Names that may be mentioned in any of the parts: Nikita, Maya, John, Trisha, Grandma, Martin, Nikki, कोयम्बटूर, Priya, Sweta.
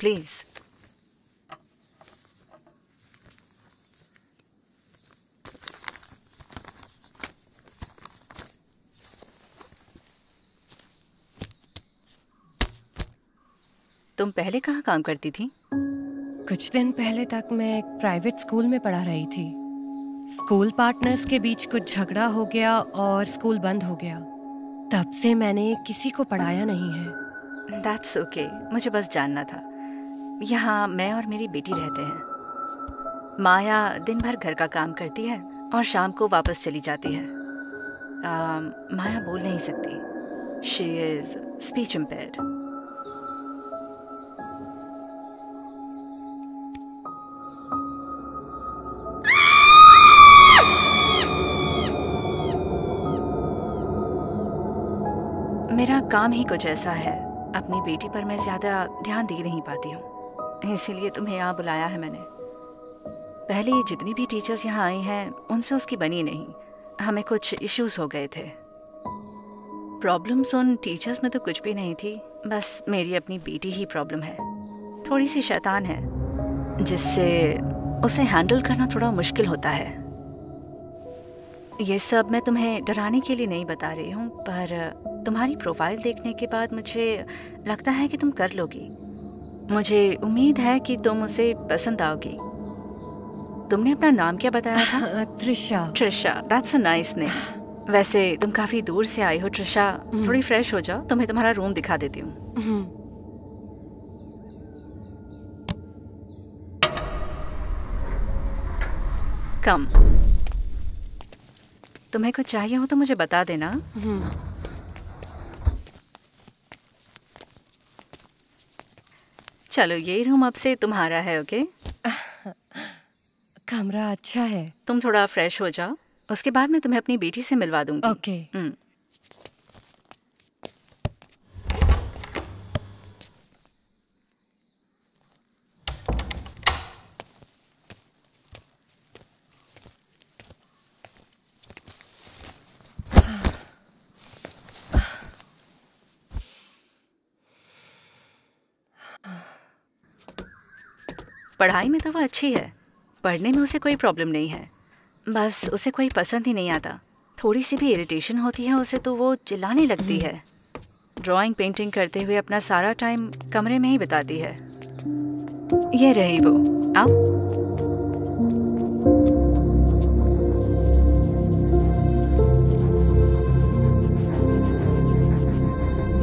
Please तुम पहले कहाँ काम करती थी? कुछ दिन पहले तक मैं एक प्राइवेट स्कूल में पढ़ा रही थी। स्कूल पार्टनर्स के बीच कुछ झगड़ा हो गया और स्कूल बंद हो गया। तब से मैंने किसी को पढ़ाया नहीं है। That's okay. मुझे बस जानना था। यहाँ मैं और मेरी बेटी रहते हैं। माया दिन भर घर का काम करती है और शाम को वापस चली जाती है। माया बोल नहीं सकती। She is speech impaired. मेरा काम ही कुछ ऐसा है। अपनी बेटी पर मैं ज़्यादा ध्यान दे नहीं पाती हूँ, इसीलिए तुम्हें यहाँ बुलाया है मैंने। पहले जितनी भी टीचर्स यहाँ आई हैं उनसे उसकी बनी नहीं। हमें कुछ इश्यूज हो गए थे। प्रॉब्लम्स उन टीचर्स में तो कुछ भी नहीं थी, बस मेरी अपनी बेटी ही प्रॉब्लम है। थोड़ी सी शैतान है, जिससे उसे हैंडल करना थोड़ा मुश्किल होता है। ये सब मैं तुम्हें डराने के लिए नहीं बता रही हूँ, पर तुम्हारी प्रोफाइल देखने के बाद मुझे लगता है कि तुम कर लोगी। मुझे उम्मीद है कि तुम उसे पसंद आओगी। तुमने अपना नाम क्या बताया था? Trisha. Trisha, that's a nice name. वैसे तुम काफ़ी दूर से आई हो त्रिशा, थोड़ी फ्रेश हो जाओ। तुम्हें तुम्हारा रूम दिखा देती हूँ। कम, तुम्हें कुछ चाहिए हो तो मुझे बता देना। चलो, ये रूम अब से तुम्हारा है, ओके? कमरा अच्छा है। तुम थोड़ा फ्रेश हो जाओ, उसके बाद मैं तुम्हें अपनी बेटी से मिलवा दूंगी। ओके। पढ़ाई में तो वह अच्छी है, पढ़ने में उसे कोई प्रॉब्लम नहीं है। बस उसे कोई पसंद ही नहीं आता। थोड़ी सी भी इरिटेशन होती है उसे तो वो चिल्लाने लगती है। ड्राइंग पेंटिंग करते हुए अपना सारा टाइम कमरे में ही बिताती है। ये रही वो, आओ।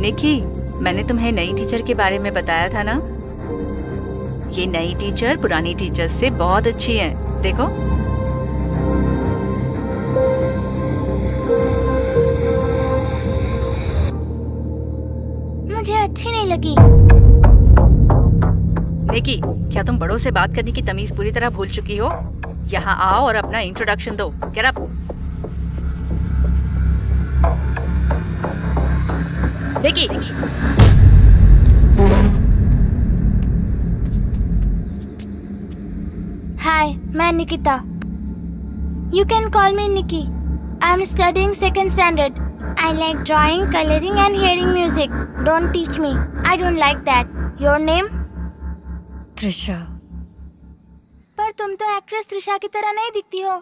निकी, मैंने तुम्हें नई टीचर के बारे में बताया था ना? ये नई टीचर पुरानी टीचर से बहुत अच्छी है। देखो, मुझे अच्छी नहीं लगी। निकी, क्या तुम बड़ों से बात करने की तमीज पूरी तरह भूल चुकी हो? यहाँ आओ और अपना इंट्रोडक्शन दो। Get up. निकी। हाय, मैं Nikita. You can call me Nikki. I am studying second standard. I like drawing, coloring, and hearing music. Don't teach me. I don't like that. Your name? Trisha. पर तुम तो एक्ट्रेस त्रिशा की तरह नहीं दिखती हो।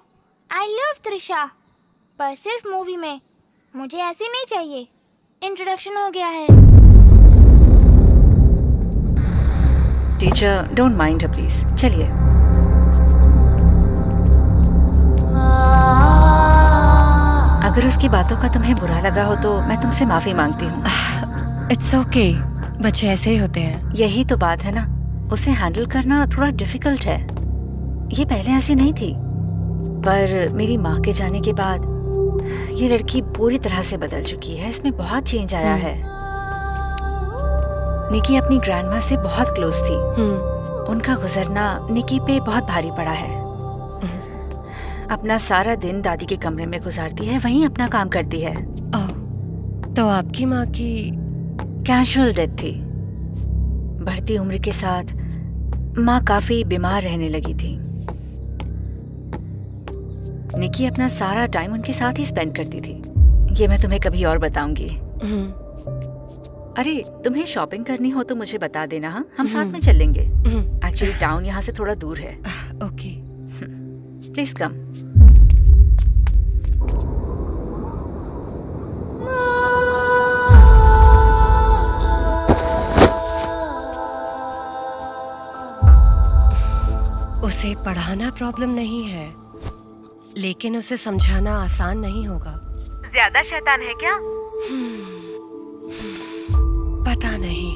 I love Trisha. पर सिर्फ मूवी में। मुझे ऐसी नहीं चाहिए। इंट्रोडक्शन हो गया है। Teacher, don't mind her please. चलिए। अगर उसकी बातों का तुम्हें बुरा लगा हो तो मैं तुमसे माफी मांगती हूँ। इट्स ओके, बच्चे ऐसे ही होते हैं। यही तो बात है ना, उसे हैंडल करना थोड़ा डिफिकल्ट है। ये पहले ऐसी नहीं थी, पर मेरी माँ के जाने के बाद ये लड़की पूरी तरह से बदल चुकी है। इसमें बहुत चेंज आया है। निकी अपनी ग्रैंडमा से बहुत क्लोज थी। उनका गुजरना निकी पे बहुत भारी पड़ा है। अपना सारा दिन दादी के कमरे में गुजारती है, वहीं अपना काम करती है। ओह, तो आपकी माँ की कैजुअल डेथ थी। बढ़ती उम्र के साथ माँ काफी बीमार रहने लगी थी। निकी अपना सारा टाइम उनके साथ ही स्पेंड करती थी। ये मैं तुम्हें कभी और बताऊंगी। अरे, तुम्हें शॉपिंग करनी हो तो मुझे बता देना। हाँ, हम साथ में चलेंगे। एक्चुअली टाउन यहाँ से थोड़ा दूर है। Okay, please come. उसे पढ़ाना प्रॉब्लम नहीं है, लेकिन उसे समझाना आसान नहीं होगा। ज्यादा शैतान है क्या? पता नहीं।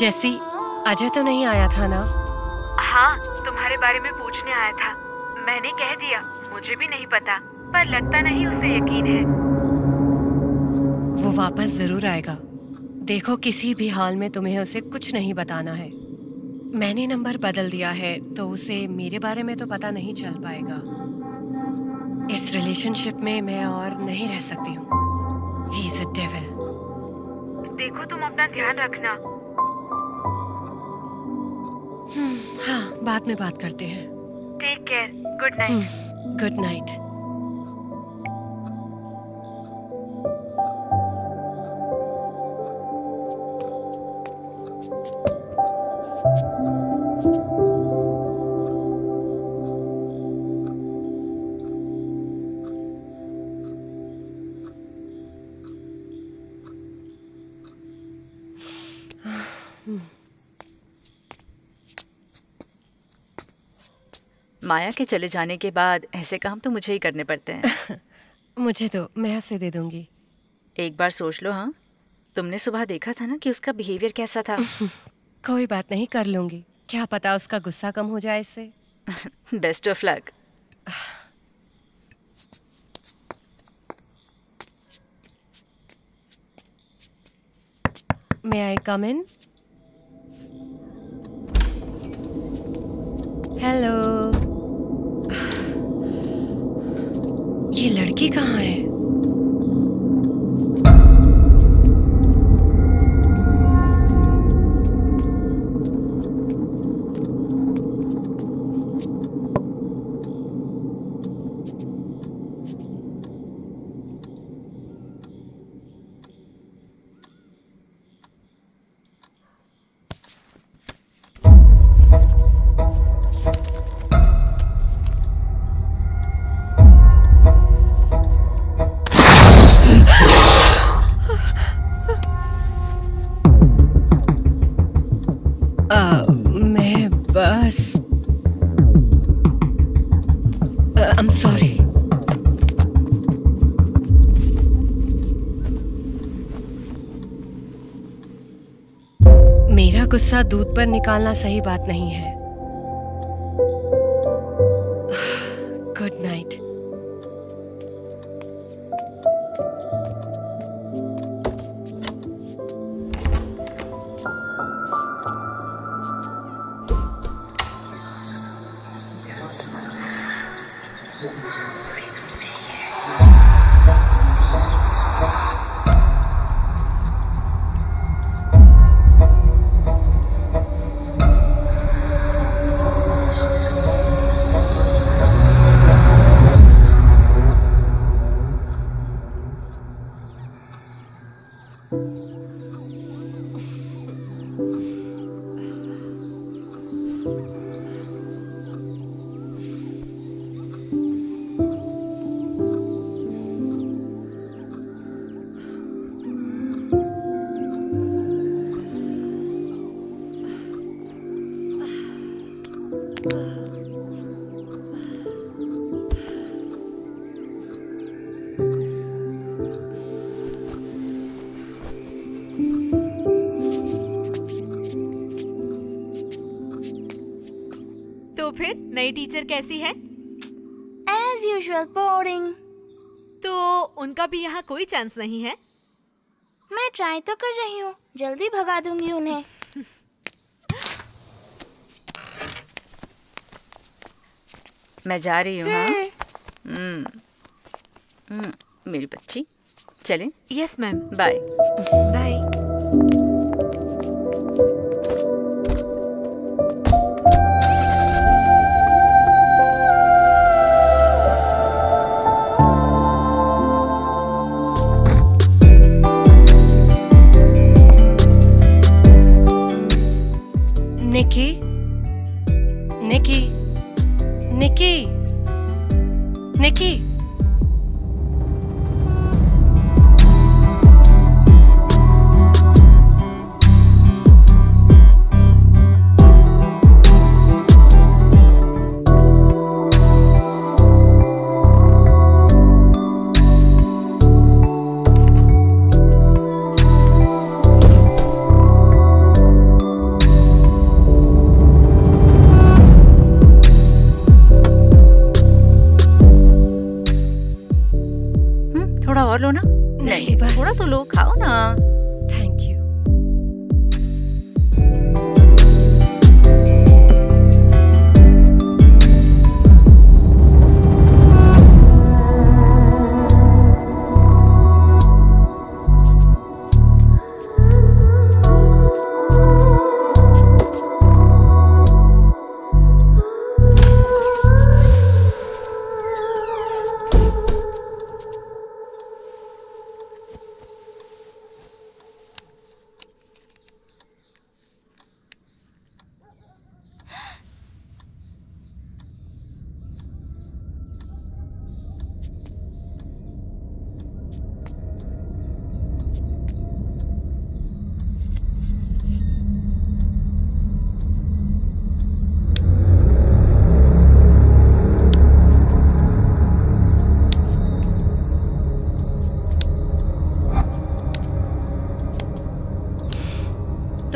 जैसी अजय तो नहीं आया था ना? हाँ, तुम्हारे बारे में पूछने आया था। मैंने कह दिया मुझे भी नहीं पता, पर लगता नहीं उसे यकीन है। वो वापस जरूर आएगा। देखो, किसी भी हाल में तुम्हें उसे कुछ नहीं बताना है। मैंने नंबर बदल दिया है तो उसे मेरे बारे में तो पता नहीं चल पाएगा। इस रिलेशनशिप में मैं और नहीं रह सकती हूँ। He is a devil. देखो, तुम अपना ध्यान रखना। हाँ, बाद में बात करते हैं। Take care, good night. Good night. Maya के चले जाने के बाद ऐसे काम तो मुझे ही करने पड़ते हैं। मुझे तो मैं उसे दे दूंगी। एक बार सोच लो। हाँ, तुमने सुबह देखा था ना कि उसका बिहेवियर कैसा था। कोई बात नहीं, कर लूंगी। क्या पता उसका गुस्सा कम हो जाए इससे। Best of luck. May I come in? Hello, ये लड़की कहाँ है? गुस्सा दूध पर निकालना सही बात नहीं है। Good night. नई टीचर कैसी है? As usual, boring. तो उनका भी यहाँ कोई चांस नहीं है? मैं ट्राई तो कर रही हूँ, जल्दी भगा दूंगी उन्हें। मैं जा रही हूँ। हाँ। मेरी बच्ची, चलें? Yes, ma'am. Bye. Bye. Nikki, Nikki, Nikki, Nikki. लो ना, नहीं बस थोड़ा तो लो, खाओ ना। Thank you.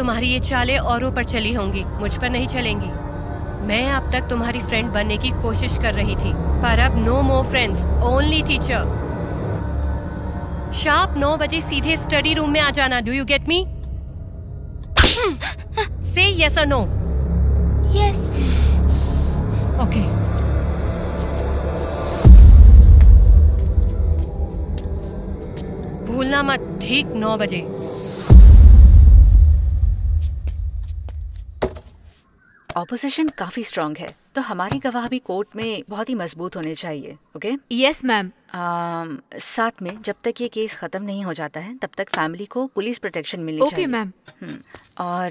तुम्हारी ये चालें औरों पर चली होंगी, मुझ पर नहीं चलेंगी। मैं अब तक तुम्हारी फ्रेंड बनने की कोशिश कर रही थी, पर अब no more friends, only teacher. Sharp 9 बजे सीधे स्टडी रूम में आ जाना। Do you get me? Say yes और नो। यस। ओके। भूलना मत, ठीक 9 बजे। ऑपोजिशन काफी स्ट्रांग है, तो हमारी गवाह भी कोर्ट में बहुत ही मजबूत होने चाहिए। ओके? Yes ma'am. साथ में जब तक ये केस खत्म नहीं हो जाता है, तब तक फैमिली को पुलिस प्रोटेक्शन मिलनी चाहिए। Okay ma'am. और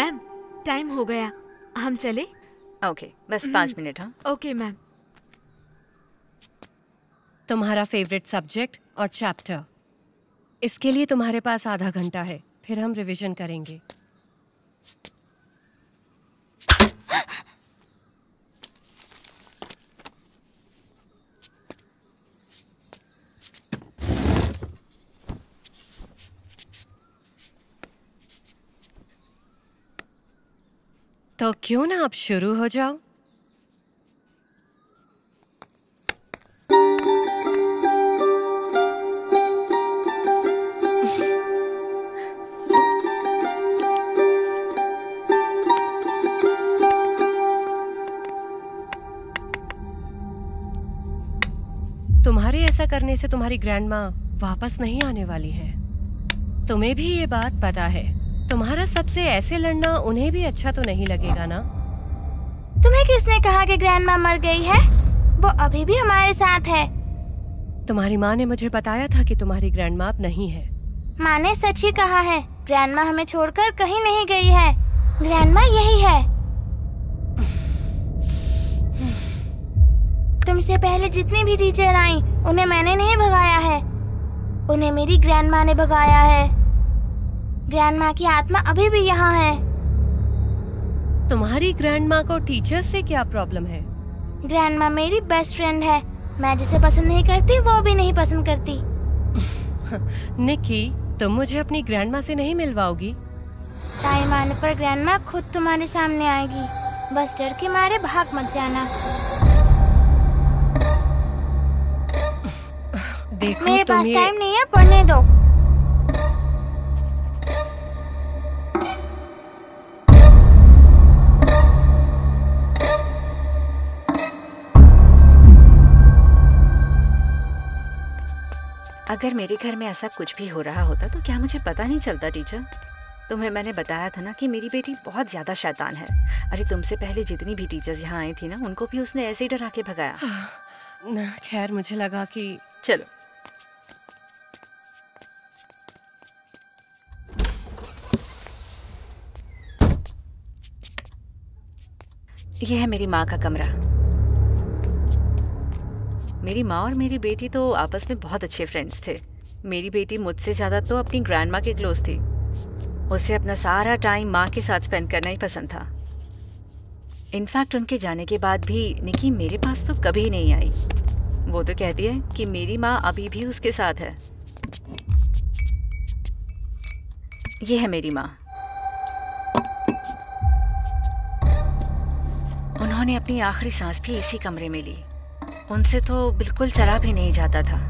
मैम टाइम हो गया, हम चले? ओके, बस 5 मिनट। हाँ। Okay ma'am. तुम्हारा फेवरेट सब्जेक्ट और चैप्टर, इसके लिए तुम्हारे पास आधा घंटा है, फिर हम रिवीजन करेंगे। तो क्यों ना आप शुरू हो जाओ। तुम्हारे ऐसा करने से तुम्हारी ग्रैंडमा वापस नहीं आने वाली है। तुम्हें भी ये बात पता है। तुम्हारा सबसे ऐसे लड़ना उन्हें भी अच्छा तो नहीं लगेगा ना? तुम्हें किसने कहा कि ग्रैंडमा मर गई है? वो अभी भी हमारे साथ है। तुम्हारी माँ ने मुझे बताया था कि तुम्हारी ग्रैंडमा अब नहीं है। माँ ने सच ही कहा है, ग्रैंडमा हमें छोड़कर कहीं नहीं गई है। ग्रैंडमा यही है। तुमसे पहले जितनी भी टीचर आईं, उन्हें मैंने नहीं भगाया है, उन्हें मेरी ग्रैंडमा ने भगाया है। ग्रैंडमा की आत्मा अभी भी यहाँ है। तुम्हारी ग्रैंडमा को टीचर से क्या प्रॉब्लम है? ग्रैंडमा मेरी बेस्ट फ्रेंड है, मैं जिसे पसंद नहीं करती वो भी नहीं पसंद करती। निक्की, तुम मुझे अपनी ग्रैंडमा से नहीं मिलवाओगी? टाइम आने पर ग्रैंडमा खुद तुम्हारे सामने आएगी, बस डर के मारे भाग मत जाना। देखो, मेरे पास टाइम नहीं है, पढ़ने दो। अगर मेरे घर में ऐसा कुछ भी हो रहा होता तो क्या मुझे पता नहीं चलता? टीचर, तुम्हें मैंने बताया था ना कि मेरी बेटी बहुत ज्यादा शैतान है। अरे तुमसे पहले जितनी भी टीचर्स यहाँ आई थी ना, उनको भी उसने ऐसे ही डरा के भगाया। ना, खैर मुझे लगा कि चलो। यह है मेरी माँ का कमरा। मेरी माँ और मेरी बेटी तो आपस में बहुत अच्छे फ्रेंड्स थे। मेरी बेटी मुझसे ज़्यादा तो अपनी ग्रैंडमा के क्लोज थी। उसे अपना सारा टाइम माँ के साथ स्पेंड करना ही पसंद था। इनफैक्ट उनके जाने के बाद भी निकी मेरे पास तो कभी नहीं आई। वो तो कहती है कि मेरी माँ अभी भी उसके साथ है। ये है मेरी माँ। उन्होंने अपनी आखिरी सांस भी इसी कमरे में ली। उनसे तो बिल्कुल चला भी नहीं जाता था।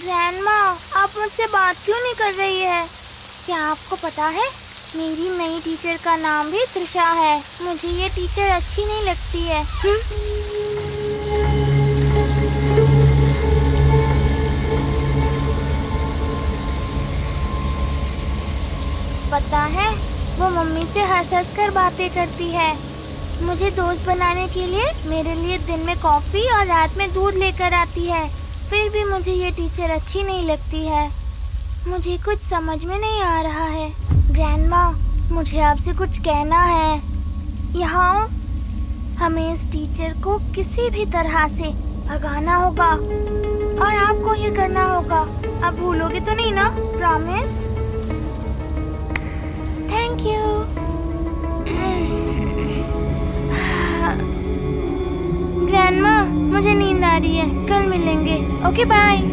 ग्रैंडमा, आप मुझसे बात क्यों नहीं कर रही है? क्या आपको पता है मेरी नई टीचर का नाम भी त्रिशा है। मुझे ये टीचर अच्छी नहीं लगती है। पता है वो मम्मी से हंस कर बातें करती है। मुझे दोस्त बनाने के लिए मेरे लिए दिन में कॉफी और रात में दूध लेकर आती है। फिर भी मुझे ये टीचर अच्छी नहीं लगती है। मुझे कुछ समझ में नहीं आ रहा है। ग्रैंडमा, मुझे आपसे कुछ कहना है। यहाँ हमें इस टीचर को किसी भी तरह से भगाना होगा और आपको ये करना होगा। आप भूलोगे तो नहीं ना? प्रॉमिस। Thank you. ग्रैंडमा, मुझे नींद आ रही है। कल मिलेंगे। Okay bye.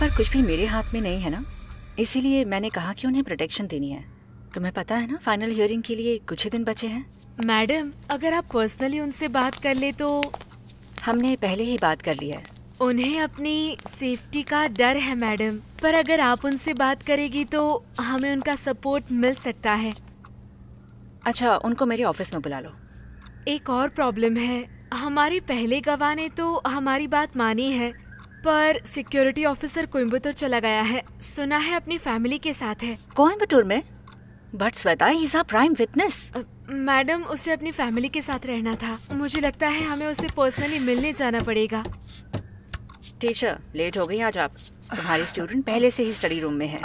पर कुछ भी मेरे हाथ में नहीं है ना, इसीलिए मैंने कहा कि उन्हें प्रोटेक्शन देनी है। तुम्हें पता है ना, फाइनल हियरिंग के लिए कुछ ही दिन बचे हैं। मैडम, अगर आप पर्सनली उनसे बात कर ले तो। हमने पहले ही बात कर ली है। उन्हें अपनी सेफ्टी का डर है मैडम, पर अगर आप उनसे बात करेगी तो हमें उनका सपोर्ट मिल सकता है। अच्छा, उनको मेरे ऑफिस में बुला लो। एक और प्रॉब्लम है, हमारे पहले गवाह ने तो हमारी बात मानी है, पर सिक्योरिटी ऑफिसर कोयम्बटूर चला गया है। सुना है अपनी फैमिली के साथ है। कोयम्बटूर में? But Sweta, he is a prime witness. Madam, उसे अपनी फैमिली के साथ रहना था। मुझे लगता है हमें उसे पर्सनली मिलने जाना पड़ेगा। टीचर, लेट हो गई आज आप। तुम्हारी स्टूडेंट पहले से ही स्टडी रूम में है।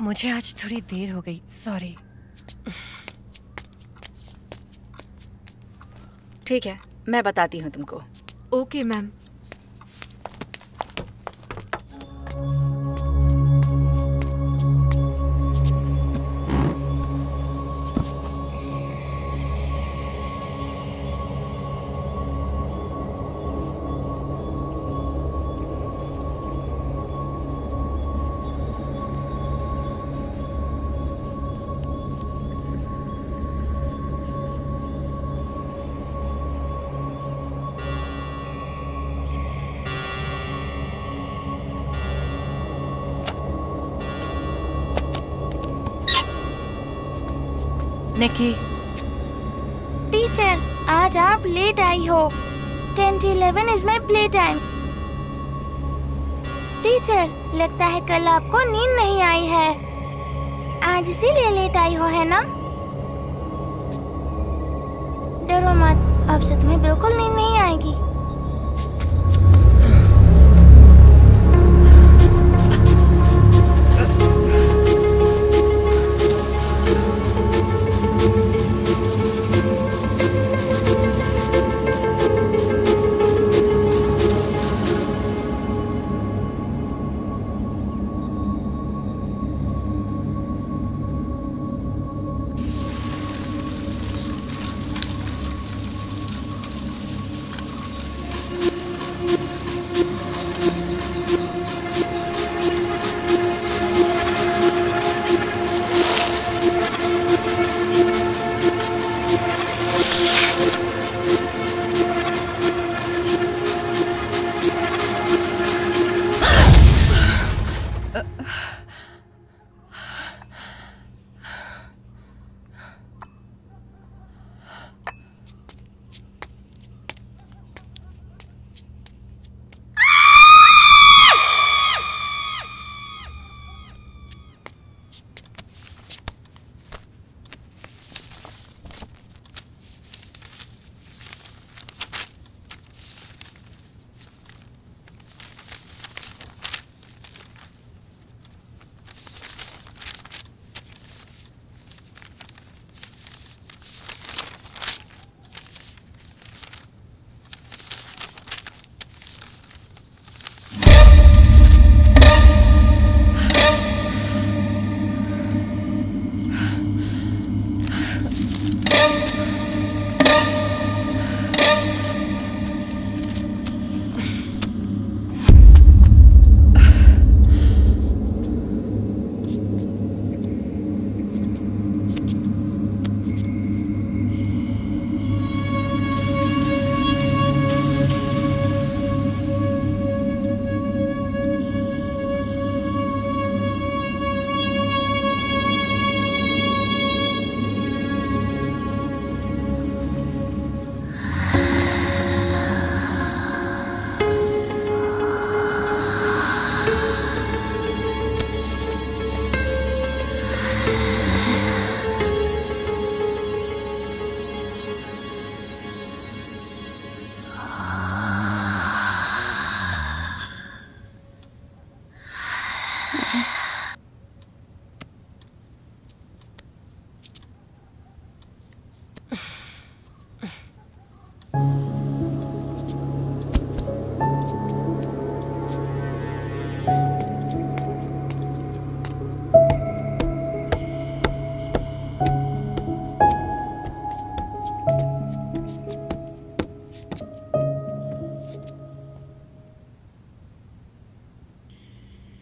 मुझे आज थोड़ी देर हो गई, सॉरी। ठीक है, मैं बताती हूँ तुमको। Okay ma'am. निकी टीचर आज आप लेट आई हो। 10 to 11 is my play time. Teacher लगता है कल आपको नींद नहीं आई है, आज इसीलिए लेट आई हो, है ना? डरो मत, अब से तुम्हें बिल्कुल नींद नहीं आएगी।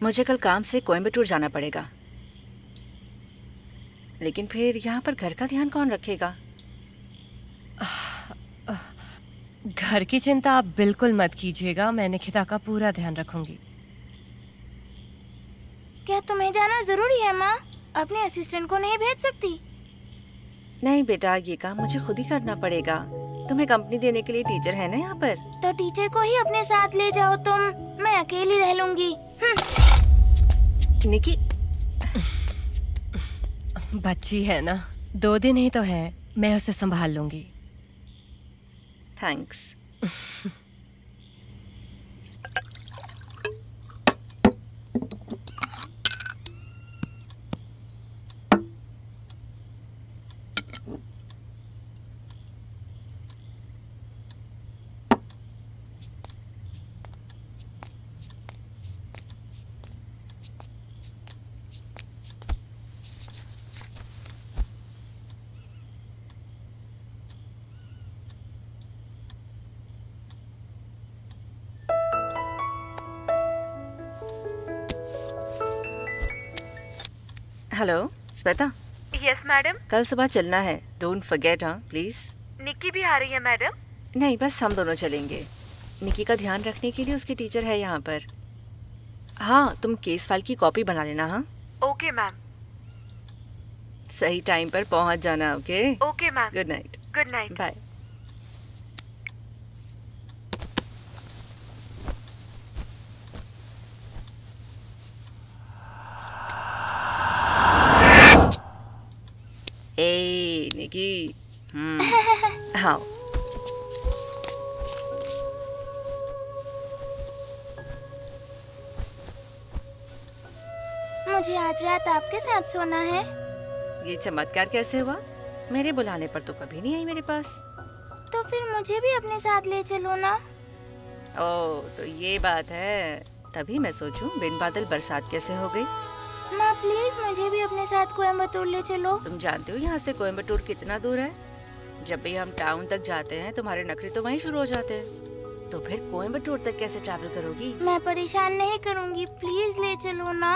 मुझे कल काम से कोयम्बटूर जाना पड़ेगा, लेकिन फिर यहाँ पर घर का ध्यान कौन रखेगा? घर की चिंता आप बिल्कुल मत कीजिएगा, मैं निकिता का पूरा ध्यान रखूंगी। क्या तुम्हें जाना जरूरी है माँ? अपने असिस्टेंट को नहीं भेज सकती? नहीं बेटा, ये काम मुझे खुद ही करना पड़ेगा। तुम्हें कंपनी देने के लिए टीचर है ना यहाँ पर, तो टीचर को ही अपने साथ ले जाओ तुम, मैं अकेली रह लूंगी। निकी बच्ची है ना, 2 दिन ही तो है, मैं उसे संभाल लूंगी। Thanks. Hello Shweta. Yes madam. कल सुबह चलना है, डोंट फॉरगेट। हाँ प्लीज। निक्की भी आ रही है मैडम? नहीं, बस हम दोनों चलेंगे। निक्की का ध्यान रखने के लिए उसके टीचर है यहाँ पर। हाँ, तुम केस फाइल की कॉपी बना लेना। हाँ ओके मैम। सही टाइम पर पहुँच जाना। Okay okay ma'am. Good night. Good night, bye. ए निकी, हाँ मुझे आज रात आपके साथ सोना है। ये चमत्कार कैसे हुआ? मेरे बुलाने पर तो कभी नहीं आई मेरे पास। तो फिर मुझे भी अपने साथ ले चलो ना। ओ, तो ये बात है, तभी मैं सोचूं बिन बादल बरसात कैसे हो गई। माँ प्लीज मुझे भी अपने साथ कोयम्बटूर ले चलो। तुम जानते हो यहाँ से कोयम्बटूर कितना दूर है? जब भी हम टाउन तक जाते हैं तुम्हारे नखरे तो वहीं शुरू हो जाते हैं, तो फिर कोयम्बटूर तक कैसे ट्रैवल करोगी? मैं परेशान नहीं करूँगी, प्लीज ले चलो ना।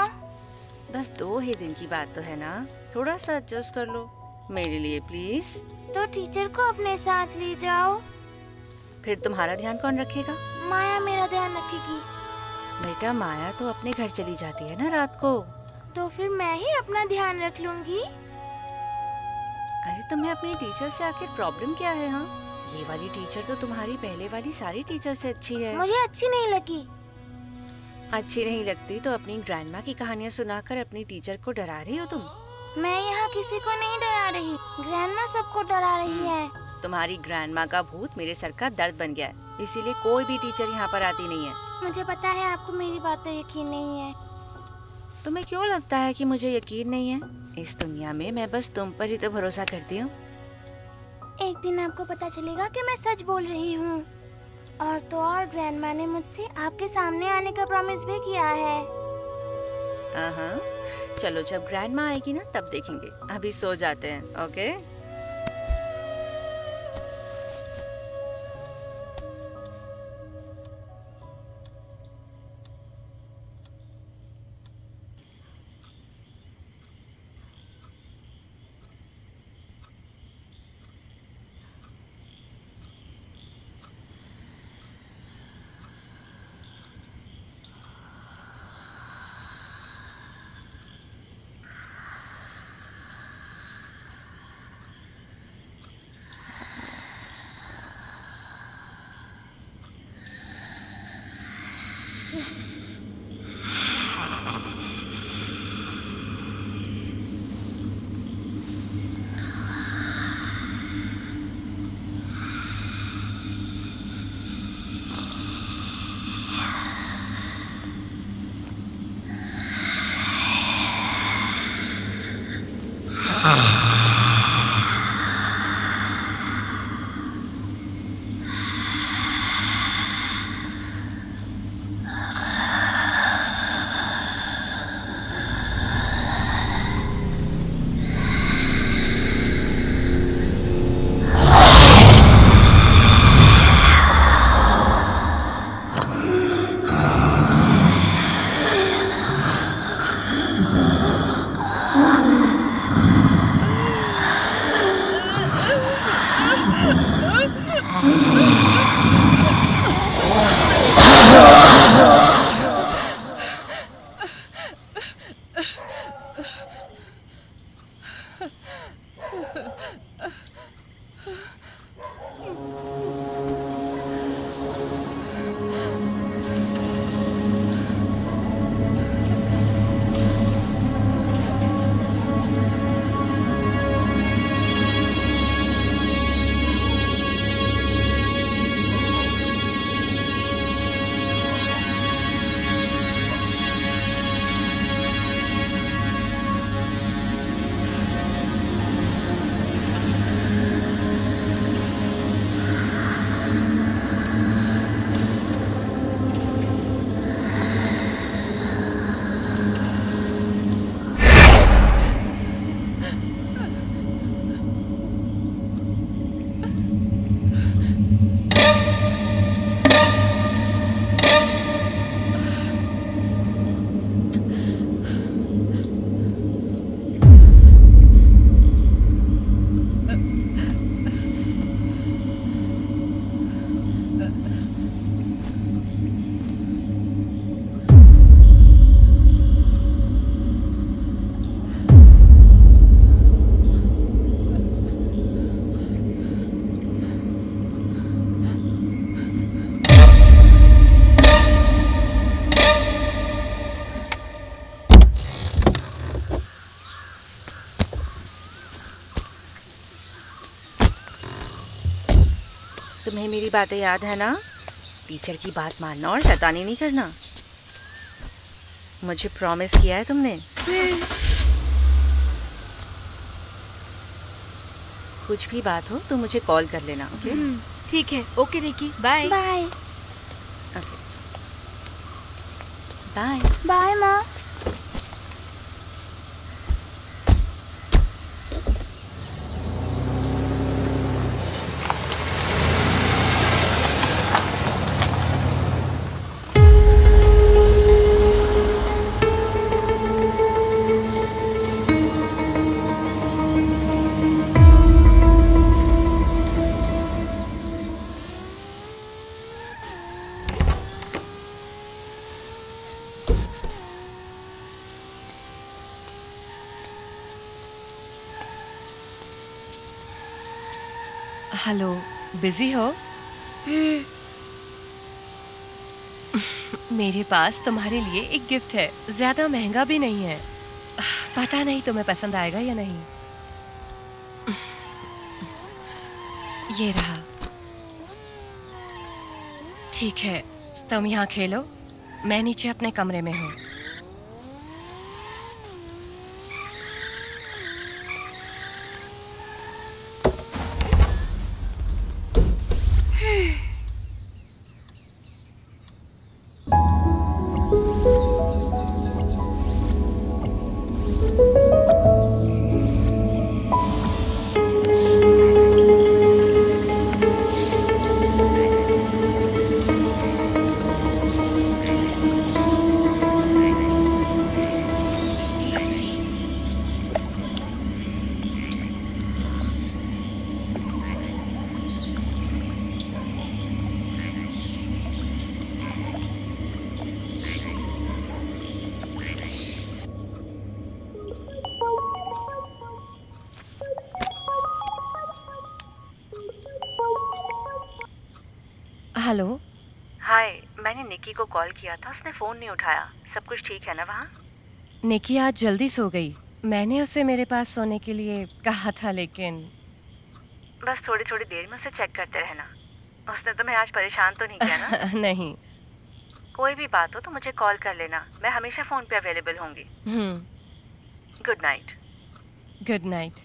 बस 2 ही दिन की बात तो है ना, थोड़ा सा एडजस्ट कर लो मेरे लिए प्लीज। तो टीचर को अपने साथ ले जाओ। फिर तुम्हारा ध्यान कौन रखेगा? माया मेरा ध्यान रखेगी। बेटा माया तो अपने घर चली जाती है ना रात को। तो फिर मैं ही अपना ध्यान रख लूंगी। अरे तुम्हें अपने टीचर से आखिर प्रॉब्लम क्या है? हाँ ये वाली टीचर तो तुम्हारी पहले वाली सारी टीचर से अच्छी है। मुझे अच्छी नहीं लगी। अच्छी नहीं लगती तो अपनी ग्रैंडमा की कहानियाँ सुनाकर अपनी टीचर को डरा रही हो तुम। मैं यहाँ किसी को नहीं डरा रही, ग्रैंडमा सबको डरा रही है। तुम्हारी ग्रैंडमा का भूत मेरे सर का दर्द बन गया है, इसीलिए कोई भी टीचर यहाँ पर आती नहीं है। मुझे पता है आपको मेरी बात पर यकीन नहीं है। तुम्हें क्यों लगता है कि मुझे यकीन नहीं है? इस दुनिया में मैं बस तुम पर ही तो भरोसा करती हूँ। एक दिन आपको पता चलेगा कि मैं सच बोल रही हूँ। और तो और ग्रैंडमा ने मुझसे आपके सामने आने का प्रॉमिस भी किया है। हाँ चलो, जब ग्रैंडमा आएगी ना तब देखेंगे, अभी सो जाते हैं। ओके तुम्हें मेरी बातें याद है ना? टीचर की बात मानना और शैतानी नहीं करना। मुझे प्रॉमिस किया है तुमने। कुछ भी बात हो तो मुझे कॉल कर लेना। ओके ठीक है। Okay Nikki, bye bye. Okay bye bye माँ। हेलो, बिजी हो? मेरे पास तुम्हारे लिए एक गिफ्ट है, ज्यादा महंगा भी नहीं है। पता नहीं तुम्हें पसंद आएगा या नहीं। ये रहा। ठीक है, तुम यहाँ खेलो, मैं नीचे अपने कमरे में हूँ। हेलो। हाय, मैंने निकी को कॉल किया था, उसने फ़ोन नहीं उठाया। सब कुछ ठीक है ना वहाँ? निकी आज जल्दी सो गई। मैंने उसे मेरे पास सोने के लिए कहा था, लेकिन बस थोड़ी थोड़ी देर में उसे चेक करते रहना। उसने तुम्हें आज परेशान तो नहीं किया ना? नहीं। कोई भी बात हो तो मुझे कॉल कर लेना, मैं हमेशा फ़ोन पे अवेलेबल होंगी। Good night. Good night.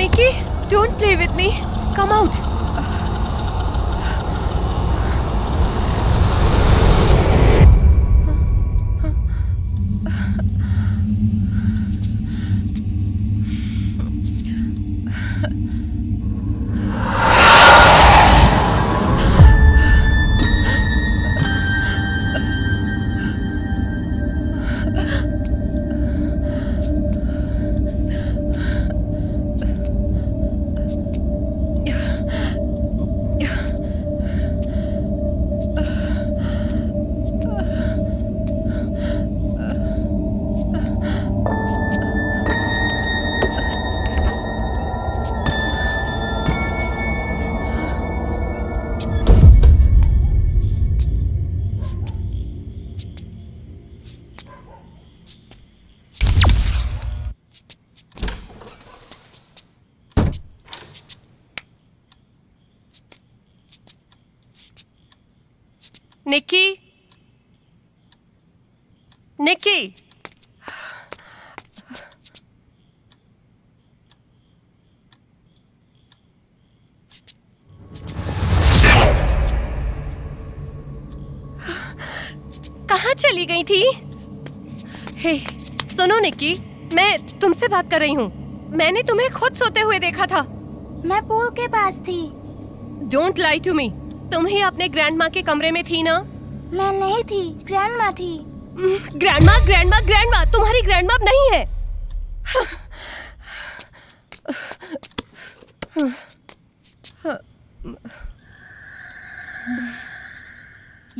Nikki, don't play with me. Come out. Nikki, Nikki, कहाँ चली गई थी? हे, सुनो निकी, मैं तुमसे बात कर रही हूँ। मैंने तुम्हें खुद सोते हुए देखा था। मैं पूल के पास थी। Don't lie to me. तुम ही अपने ग्रैंडमा के कमरे में थी ना? मैं नहीं थी, ग्रैंडमा थी। ग्रैंडमा, ग्रैंडमा, ग्रैंडमा, तुम्हारी ग्रैंडमा अब नहीं है।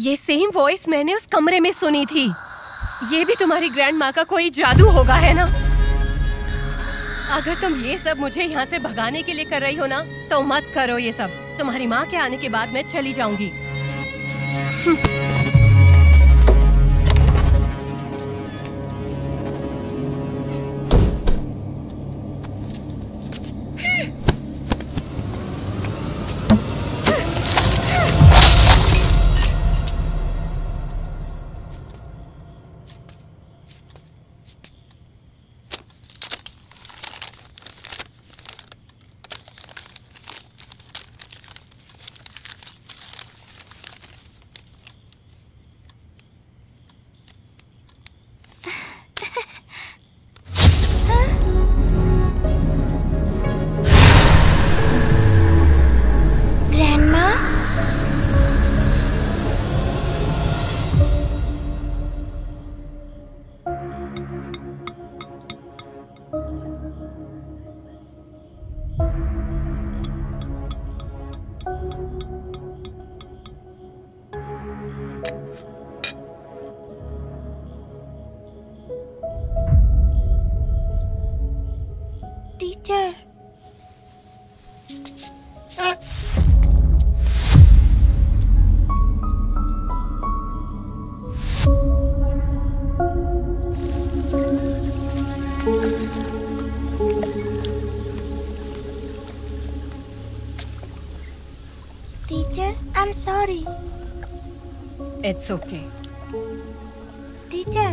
ये सेम वॉइस मैंने उस कमरे में सुनी थी। ये भी तुम्हारी ग्रैंडमा का कोई जादू होगा, है ना? अगर तुम ये सब मुझे यहाँ से भगाने के लिए कर रही हो ना, तो मत करो ये सब। तुम्हारी माँ के आने के बाद मैं चली जाऊंगी। It's okay. टीचर,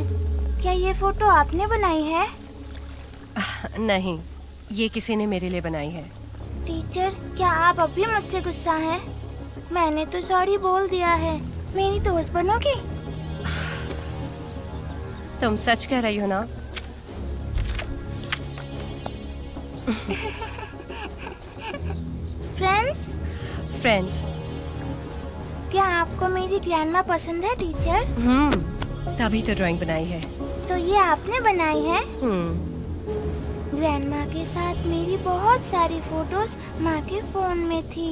क्या ये फोटो आपने बनाई है? नहीं, ये किसी ने मेरे लिए बनाई है। टीचर, क्या आप अभी मुझसे गुस्सा हैं? मैंने तो सॉरी बोल दिया है। मेरी दोस्त बनोगी? तुम सच कह रही हो ना? फ्रेंड्स? फ्रेंड्स। क्या आपको मेरी ग्रैंडमा पसंद है टीचर? तभी तो ड्राइंग बनाई है। तो ये आपने बनाई है? ग्रैंडमा के साथ मेरी बहुत सारी फोटोज माँ के फोन में थी,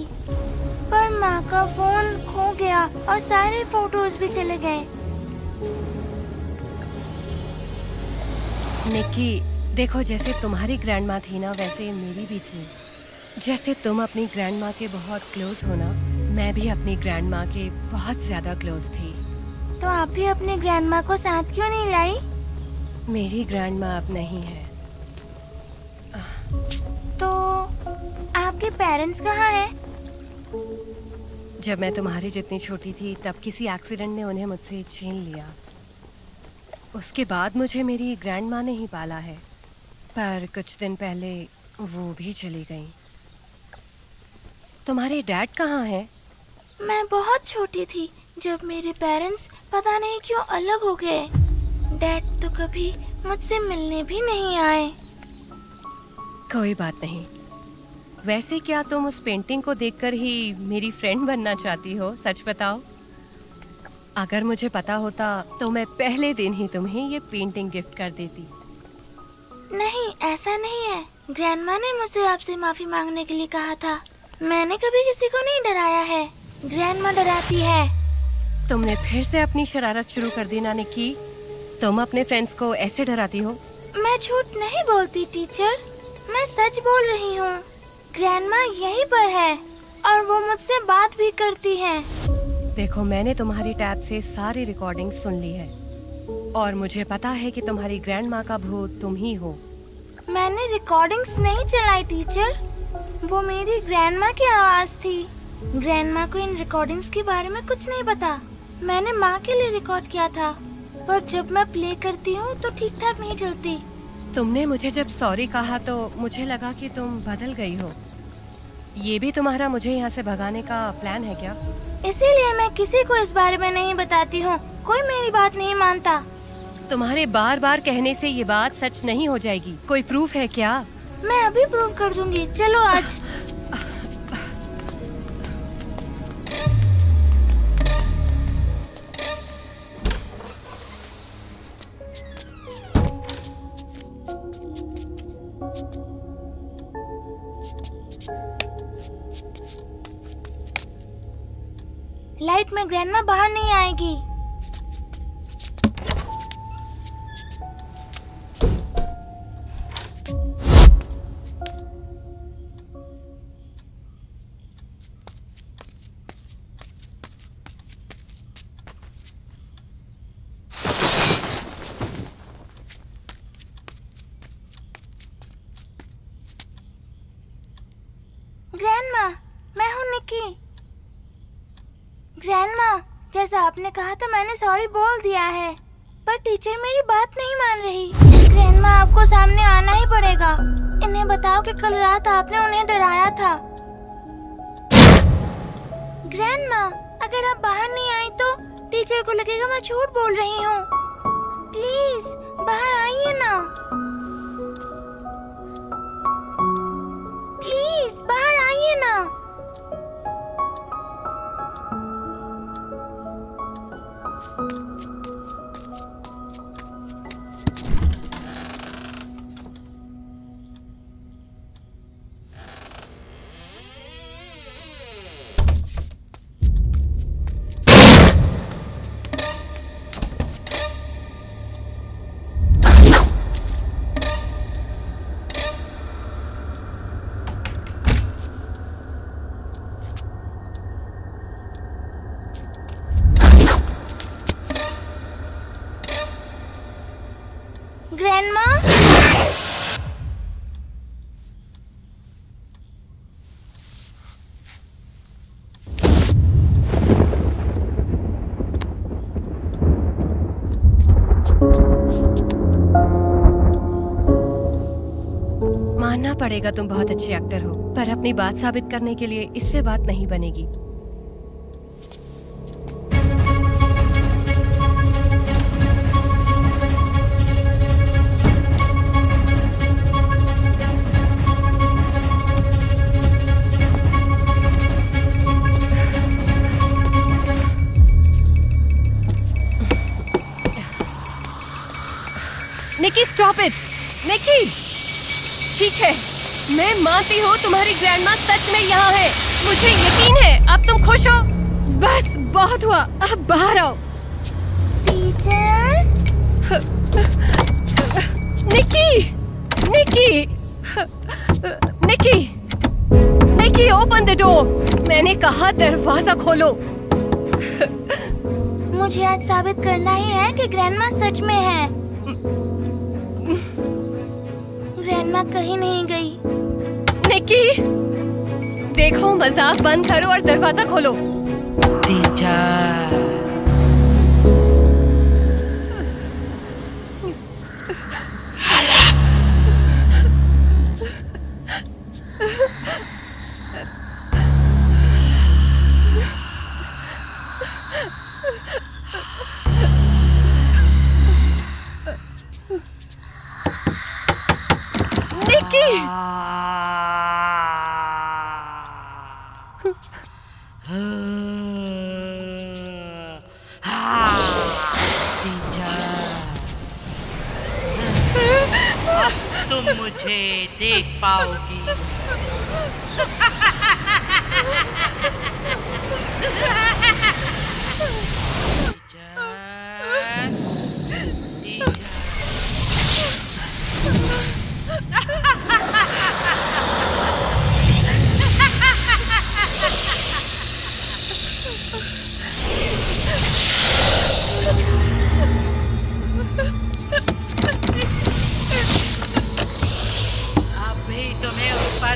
पर माँ का फोन खो गया और सारे फोटोज भी चले गए। निकी, देखो जैसे तुम्हारी ग्रैंडमा थी ना, वैसे मेरी भी थी। जैसे तुम अपनी ग्रैंडमा के बहुत क्लोज हो ना, मैं भी अपनी ग्रैंडमा के बहुत ज्यादा क्लोज थी। तो आप भी अपने ग्रैंडमा को साथ क्यों नहीं लाई? मेरी ग्रैंडमा अब नहीं है। तो आपके पेरेंट्स कहाँ हैं? जब मैं तुम्हारी जितनी छोटी थी, तब किसी एक्सीडेंट ने उन्हें मुझसे छीन लिया। उसके बाद मुझे मेरी ग्रैंडमा ने ही पाला है। पर कुछ दिन पहले वो भी चली गई। तुम्हारे डैड कहाँ हैं? मैं बहुत छोटी थी जब मेरे पेरेंट्स पता नहीं क्यों अलग हो गए। डैड तो कभी मुझसे मिलने भी नहीं आए। कोई बात नहीं। वैसे क्या तुम उस पेंटिंग को देखकर ही मेरी फ्रेंड बनना चाहती हो? सच बताओ। अगर मुझे पता होता तो मैं पहले दिन ही तुम्हें ये पेंटिंग गिफ्ट कर देती। नहीं, ऐसा नहीं है। ग्रैंडमा ने मुझे आपसे माफी मांगने के लिए कहा था। मैंने कभी किसी को नहीं डराया है। ग्रैंडमा डराती है। तुमने फिर से अपनी शरारत शुरू कर दी ना निकी। तुम अपने फ्रेंड्स को ऐसे डराती हो। मैं झूठ नहीं बोलती टीचर, मैं सच बोल रही हूँ। ग्रैंडमा यहीं पर है और वो मुझसे बात भी करती है। देखो, मैंने तुम्हारी टैब से सारी रिकॉर्डिंग सुन ली है और मुझे पता है कि तुम्हारी ग्रैंडमा का भूत तुम ही हो। मैंने रिकॉर्डिंग्स नहीं चलाई टीचर, वो मेरी ग्रैंडमा की आवाज़ थी। ग्रैंडमा को इन रिकॉर्डिंग्स के बारे में कुछ नहीं पता। मैंने माँ के लिए रिकॉर्ड किया था, पर जब मैं प्ले करती हूँ तो ठीक ठाक नहीं चलती। तुमने मुझे जब सॉरी कहा तो मुझे लगा कि तुम बदल गई हो। ये भी तुम्हारा मुझे यहाँ से भगाने का प्लान है क्या? इसीलिए मैं किसी को इस बारे में नहीं बताती हूँ। कोई मेरी बात नहीं मानता। तुम्हारे बार बार कहने से ये बात सच नहीं हो जाएगी। कोई प्रूफ है क्या? मैं अभी प्रूफ कर दूंगी। चलो आज। लाइट में ग्रैंडमा बाहर नहीं आएगी। ग्रैंडमा, मैं हूँ निकी। ग्रैंडमा, जैसा आपने कहा था मैंने सॉरी बोल दिया है, पर टीचर मेरी बात नहीं मान रही। ग्रैंडमा, आपको सामने आना ही पड़ेगा। इन्हें बताओ कि कल रात आपने उन्हें डराया था। ग्रैंडमा, अगर आप बाहर नहीं आई तो टीचर को लगेगा मैं झूठ बोल रही हूँ। प्लीज बाहर आइए ना। प्लीज बाहर आइए ना। पड़ेगा, तुम बहुत अच्छे एक्टर हो, पर अपनी बात साबित करने के लिए इससे बात नहीं बनेगी। निकी, स्टॉप इट। निकी, ठीक है, मैं मानती हूँ तुम्हारी ग्रैंडमा सच में यहाँ है, मुझे यकीन है। अब तुम खुश हो? बस बहुत हुआ, अब बाहर आओ। Teacher. Nikki, Nikki, Nikki, Nikki, open the door. मैंने कहा दरवाजा खोलो। मुझे आज साबित करना ही है कि ग्रैंडमा सच में है। ग्रैंडमा कहीं नहीं गई। निकी, देखो, मजाक बंद करो और दरवाजा खोलो। अब तुम मुझे देख पाओगी।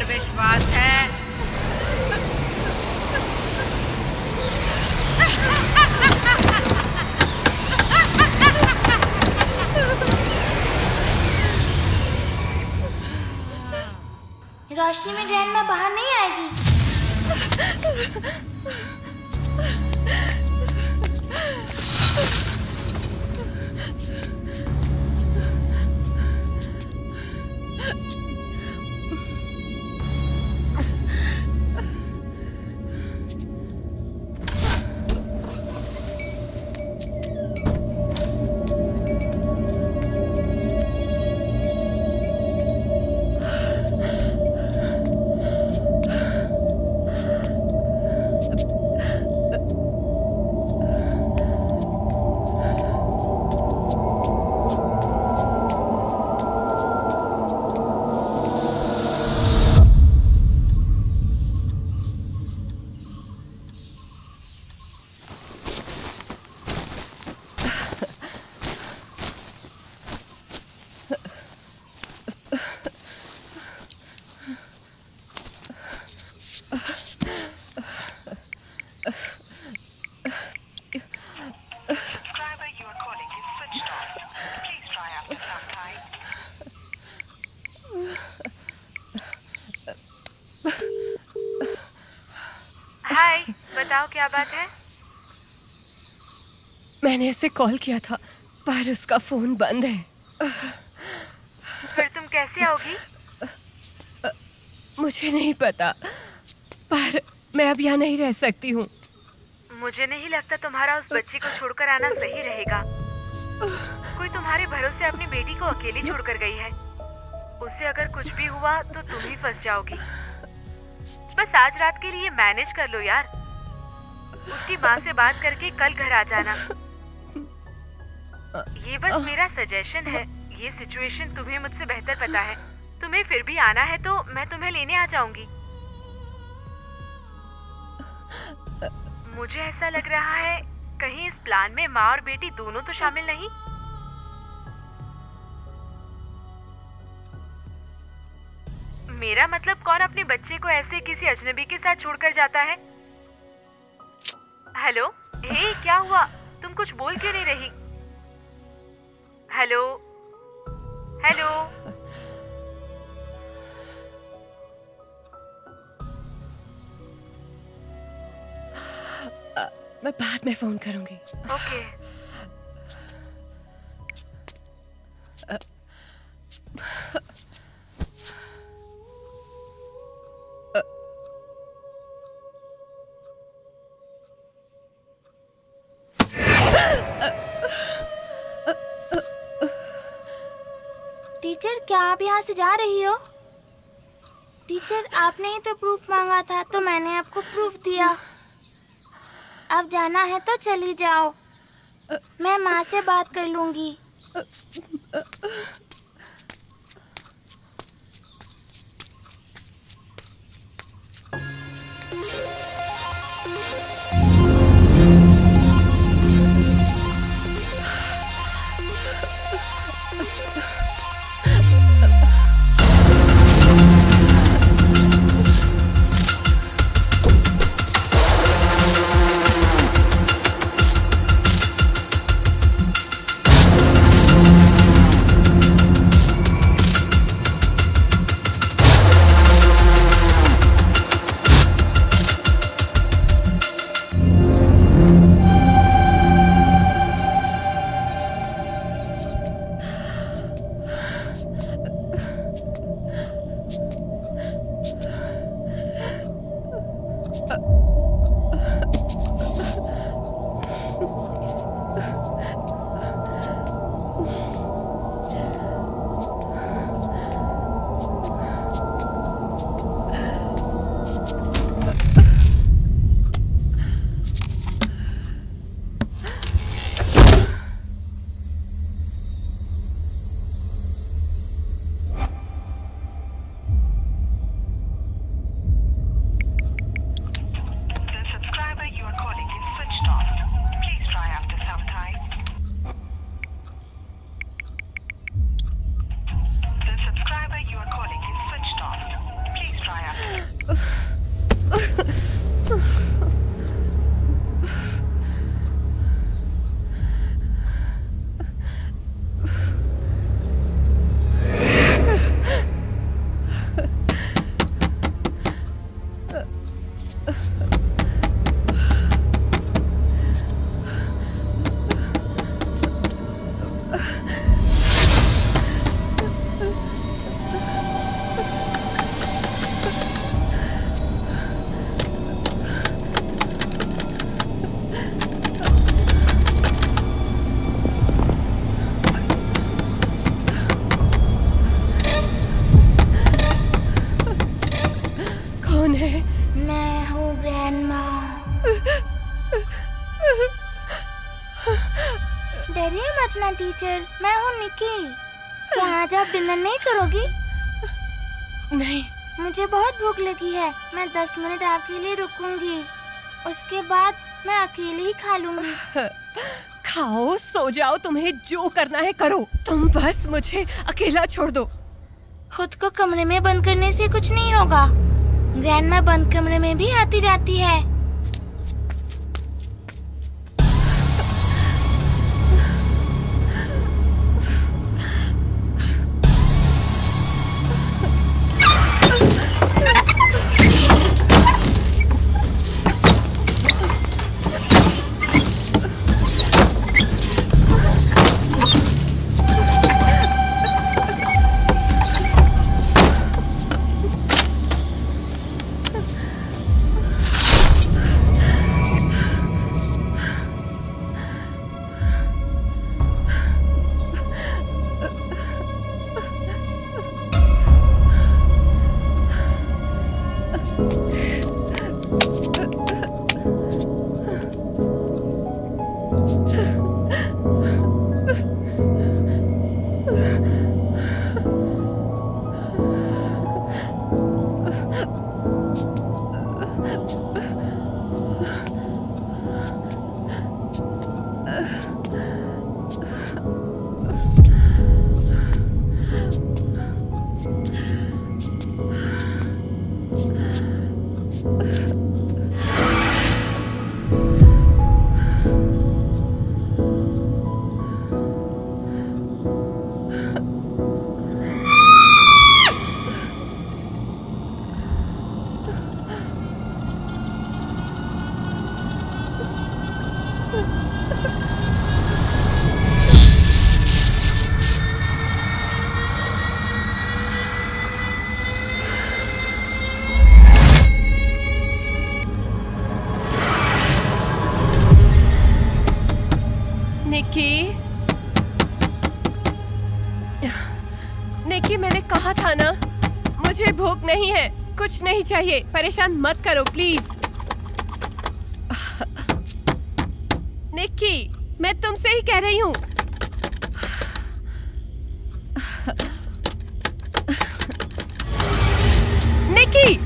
विश्वास है? रोशनी में ग्रैंडमा बाहर नहीं आएगी। क्या बात है? मैंने इसे कॉल किया था पर उसका फोन बंद है। फिर तुम कैसे आओगी? मुझे नहीं पता, पर मैं अब यहाँ नहीं रह सकती हूँ। मुझे नहीं लगता तुम्हारा उस बच्ची को छोड़कर आना सही रहेगा। कोई तुम्हारे भरोसे अपनी बेटी को अकेली छोड़कर गई है। उसे अगर कुछ भी हुआ तो तुम ही फंस जाओगी। बस आज रात के लिए मैनेज कर लो यार। उसकी माँ से बात करके कल घर आ जाना। ये बस मेरा सजेशन है। ये सिचुएशन तुम्हें मुझसे बेहतर पता है। तुम्हें फिर भी आना है तो मैं तुम्हें लेने आ जाऊंगी। मुझे ऐसा लग रहा है कहीं इस प्लान में माँ और बेटी दोनों तो शामिल नहीं। मेरा मतलब कौन अपने बच्चे को ऐसे किसी अजनबी के साथ छोड़कर जाता है? हेलो, हे क्या हुआ? तुम कुछ बोल क्यों नहीं रही? हेलो हेलो, मैं बाद में फोन करूंगी। ओके। टीचर, क्या आप यहाँ से जा रही हो? टीचर, आपने ही तो प्रूफ मांगा था तो मैंने आपको प्रूफ दिया। अब जाना है तो चली जाओ। मैं माँ से बात कर लूंगी। टीचर, मैं हूँ निकी। क्या आज आप डिनर नहीं करोगी? नहीं, मुझे बहुत भूख लगी है। मैं 10 मिनट आपके लिए रुकूंगी, उसके बाद मैं अकेली ही खा लूंगी। खाओ, सो जाओ, तुम्हें जो करना है करो। तुम बस मुझे अकेला छोड़ दो। खुद को कमरे में बंद करने से कुछ नहीं होगा। ग्रैंडमा बंद कमरे में भी आती जाती है। नहीं है, कुछ नहीं चाहिए, परेशान मत करो प्लीज। निक्की, मैं तुमसे ही कह रही हूँ। निक्की,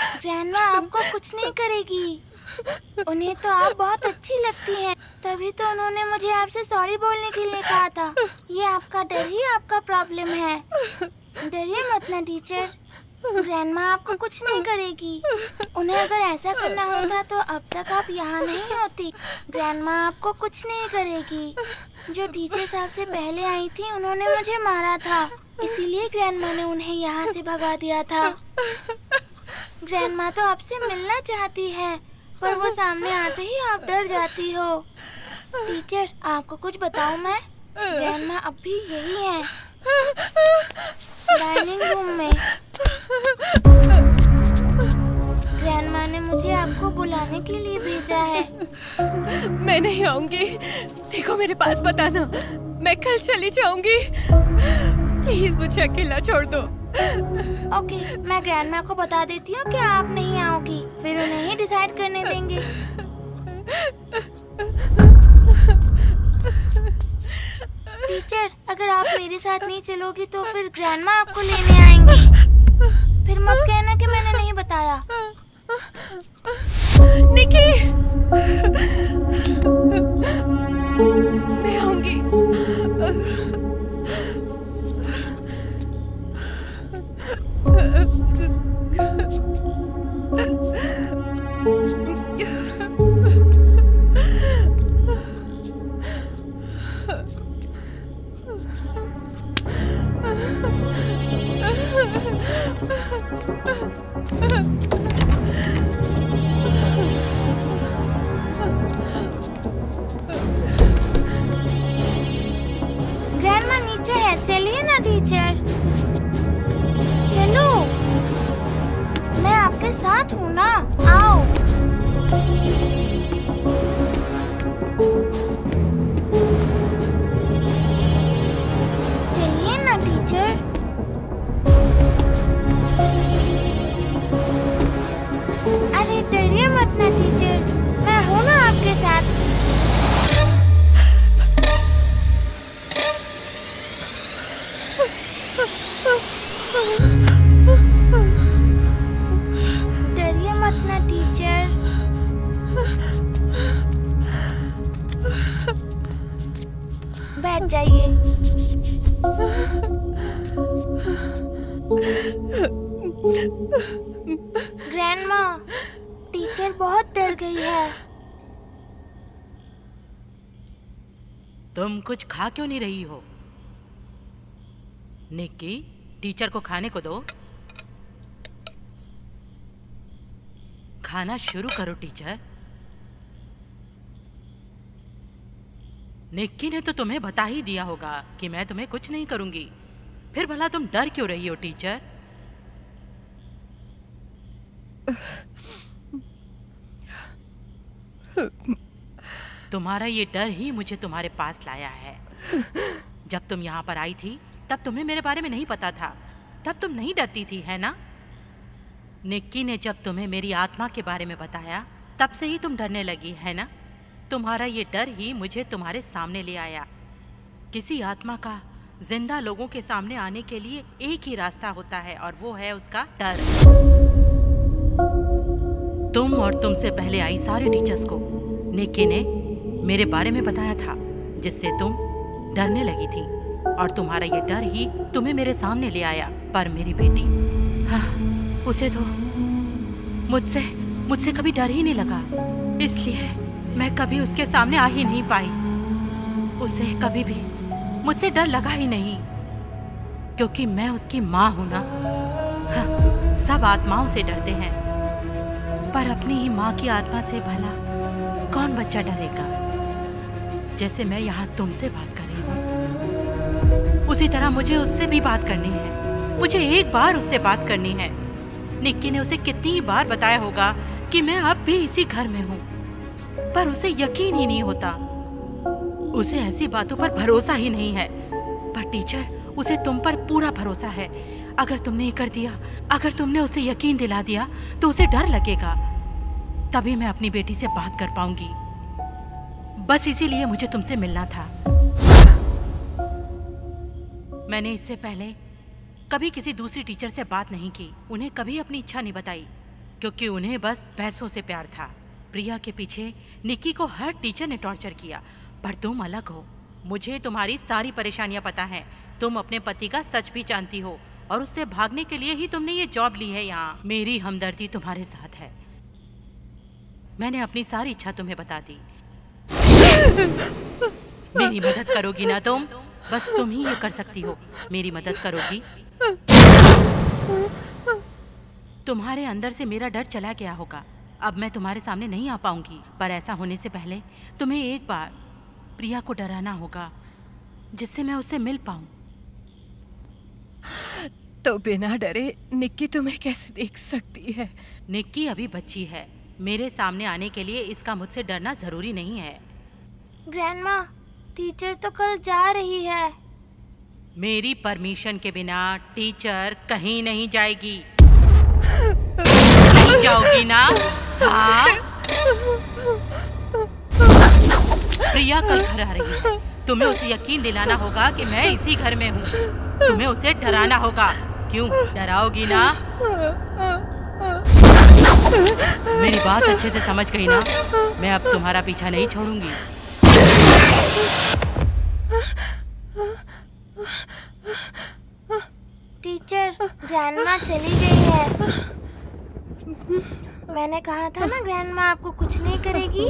ग्रैंडमा आपको कुछ नहीं करेगी। उन्हें तो आप बहुत अच्छी लगती हैं। तभी तो उन्होंने मुझे आपसे सॉरी बोलने के लिए कहा था। ये आपका डर ही आपका प्रॉब्लम है। डरिए मत ना टीचर, ग्रैंडमा आपको कुछ नहीं करेगी। उन्हें अगर ऐसा करना होता तो अब तक आप यहाँ नहीं होती। ग्रैंडमा आपको कुछ नहीं करेगी। जो टीचर साहब से पहले आई थी उन्होंने मुझे मारा था, इसीलिए ग्रैंडमा ने उन्हें यहाँ से भगा दिया था। ग्रैंडमा तो आपसे मिलना चाहती है, पर वो सामने आते ही आप डर जाती हो। टीचर आपको कुछ बताऊं मैं, ग्रैंडमा अब भी यही है डाइनिंग रूम में। ग्रैंडमा ने मुझे आपको बुलाने के लिए भेजा है। मैं नहीं आऊंगी, देखो मेरे पास बताना, मैं कल चली जाऊंगी। प्लीज मुझे अकेला छोड़ दो। ओके, मैं ग्रैंडमा को बता देती हूँ कि आप नहीं आओगी, फिर उन्हें ही डिसाइड करने देंगे। टीचर अगर आप मेरे साथ नहीं चलोगी तो फिर ग्रैंडमा आपको लेने आएंगी। फिर मत कहना कि मैंने नहीं बताया। निकी, मैं आऊंगी। ग्रैंडमा नीचे है, चलिए ना टीचर। मैं आपके साथ हूँ ना, आओ। चलिए ना टीचर। अरे डरिए मत ना टीचर, मैं हूँ ना आपके साथ। जाइए। ग्रैंडमा, टीचर बहुत डर गई है। तुम कुछ खा क्यों नहीं रही हो? निक्की, टीचर को खाने को दो। खाना शुरू करो टीचर। निक्की ने तो तुम्हें बता ही दिया होगा कि मैं तुम्हें कुछ नहीं करूंगी, फिर भला तुम डर क्यों रही हो टीचर? तुम्हारा ये डर ही मुझे तुम्हारे पास लाया है। जब तुम यहाँ पर आई थी तब तुम्हें मेरे बारे में नहीं पता था, तब तुम नहीं डरती थी, है ना? निक्की ने जब तुम्हें मेरी आत्मा के बारे में बताया तब से ही तुम डरने लगी, है ना? तुम्हारा ये डर ही मुझे तुम्हारे सामने ले आया। किसी आत्मा का जिंदा लोगों के सामने आने के लिए एक ही रास्ता होता है और वो है उसका डर। तुम और तुमसे पहले आई सारे टीचर्स को निक्की ने मेरे बारे में बताया था, जिससे तुम डरने लगी थी और तुम्हारा ये डर ही तुम्हें मेरे सामने ले आया। पर मेरी बेटी, हाँ, उसे तो मुझसे कभी डर ही नहीं लगा, इसलिए मैं कभी उसके सामने आ ही नहीं पाई। उसे कभी भी मुझसे डर लगा ही नहीं, क्योंकि मैं उसकी माँ हूं ना। हाँ, सब आत्माओं से डरते हैं, पर अपनी ही माँ की आत्मा से भला कौन बच्चा डरेगा। जैसे मैं यहाँ तुमसे बात कर रही हूँ, उसी तरह मुझे उससे भी बात करनी है। मुझे एक बार उससे बात करनी है। निक्की ने उसे कितनी बार बताया होगा कि मैं अब भी इसी घर में हूँ, पर उसे यकीन ही नहीं होता। उसे ऐसी बातों पर भरोसा ही नहीं है। पर टीचर, उसे तुम पर पूरा भरोसा है। अगर तुमने ये कर दिया, अगर तुमने उसे यकीन दिला दिया, तो उसे डर लगेगा। तभी मैं अपनी बेटी से बात कर पाऊंगी। बस इसीलिए मुझे तुमसे मिलना था। मैंने इससे पहले कभी किसी दूसरी टीचर से बात नहीं की। उन्हें कभी अपनी इच्छा नहीं बताई, क्योंकि उन्हें बस पैसों से प्यार था। प्रिया के पीछे निक्की को हर टीचर ने टॉर्चर किया, पर तुम अलग हो। मुझे तुम्हारी सारी परेशानियां पता हैं। तुम अपने पति का सच भी जानती हो और उससे भागने के लिए ही तुमने ये जॉब ली है यहाँ। मेरी हमदर्दी तुम्हारे साथ है। मैंने अपनी सारी इच्छा तुम्हें बता दी। मेरी मदद करोगी ना तुम? बस तुम ही ये कर सकती हो। मेरी मदद करोगी? तुम्हारे अंदर से मेरा डर चला गया होगा। अब मैं तुम्हारे सामने नहीं आ पाऊंगी, पर ऐसा होने से पहले तुम्हें एक बार प्रिया को डराना होगा, जिससे मैं उससे मिल पाऊं। तो बिना डरे निक्की तुम्हें कैसे देख सकती है? निक्की अभी बच्ची है। मेरे सामने आने के लिए इसका मुझसे डरना जरूरी नहीं है। ग्रैंडमा, टीचर तो कल जा रही है। मेरी परमिशन के बिना टीचर कहीं नहीं जाएगी। नहीं जाओगी ना? हाँ? प्रिया कल घर आ रही है। तुम्हें उसे यकीन दिलाना होगा कि मैं इसी घर में हूँ। तुम्हें उसे डराना होगा। क्यों डराओगी ना? मेरी बात अच्छे से समझ गई ना? मैं अब तुम्हारा पीछा नहीं छोड़ूंगी। टीचर, ग्रैंडमा चली गई है। मैंने कहा था ना ग्रैंडमा आपको कुछ नहीं करेगी।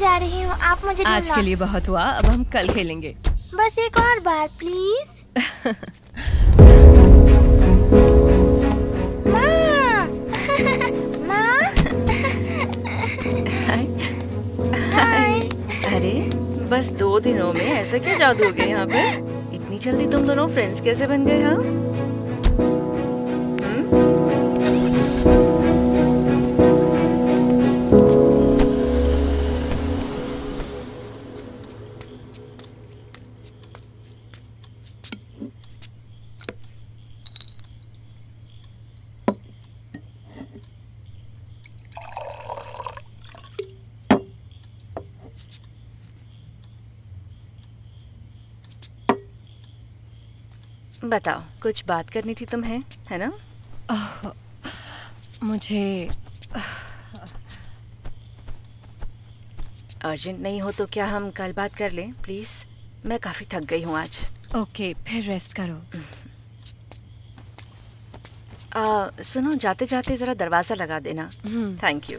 जा रही हूँ, आप मुझे आज के लिए बहुत हुआ, अब हम कल खेलेंगे। बस एक और बार प्लीज। माँ, माँ, हाय, हाय। अरे बस 2 दिनों में ऐसा क्या जादू हो गया यहाँ पे? इतनी जल्दी तुम दोनों फ्रेंड्स कैसे बन गए? हाँ, बताओ, कुछ बात करनी थी तुम्हें, है ना? मुझे अर्जेंट नहीं हो तो क्या हम कल बात कर लें प्लीज? मैं काफी थक गई हूँ आज। ओके, फिर रेस्ट करो। सुनो, जाते जाते जरा दरवाजा लगा देना। Thank you.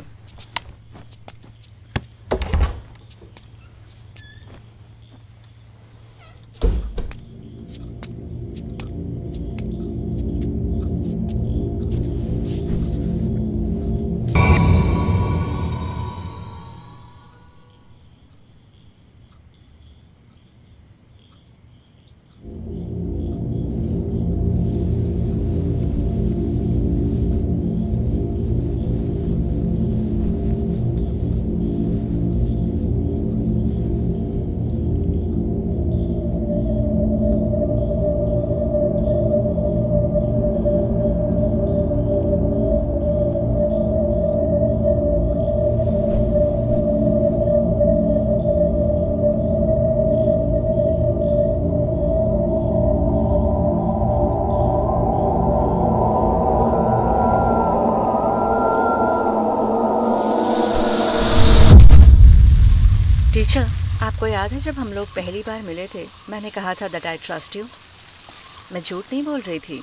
आपको याद है जब हम लोग पहली बार मिले थे मैंने कहा था दैट आई ट्रस्ट यू? मैं झूठ नहीं बोल रही थी।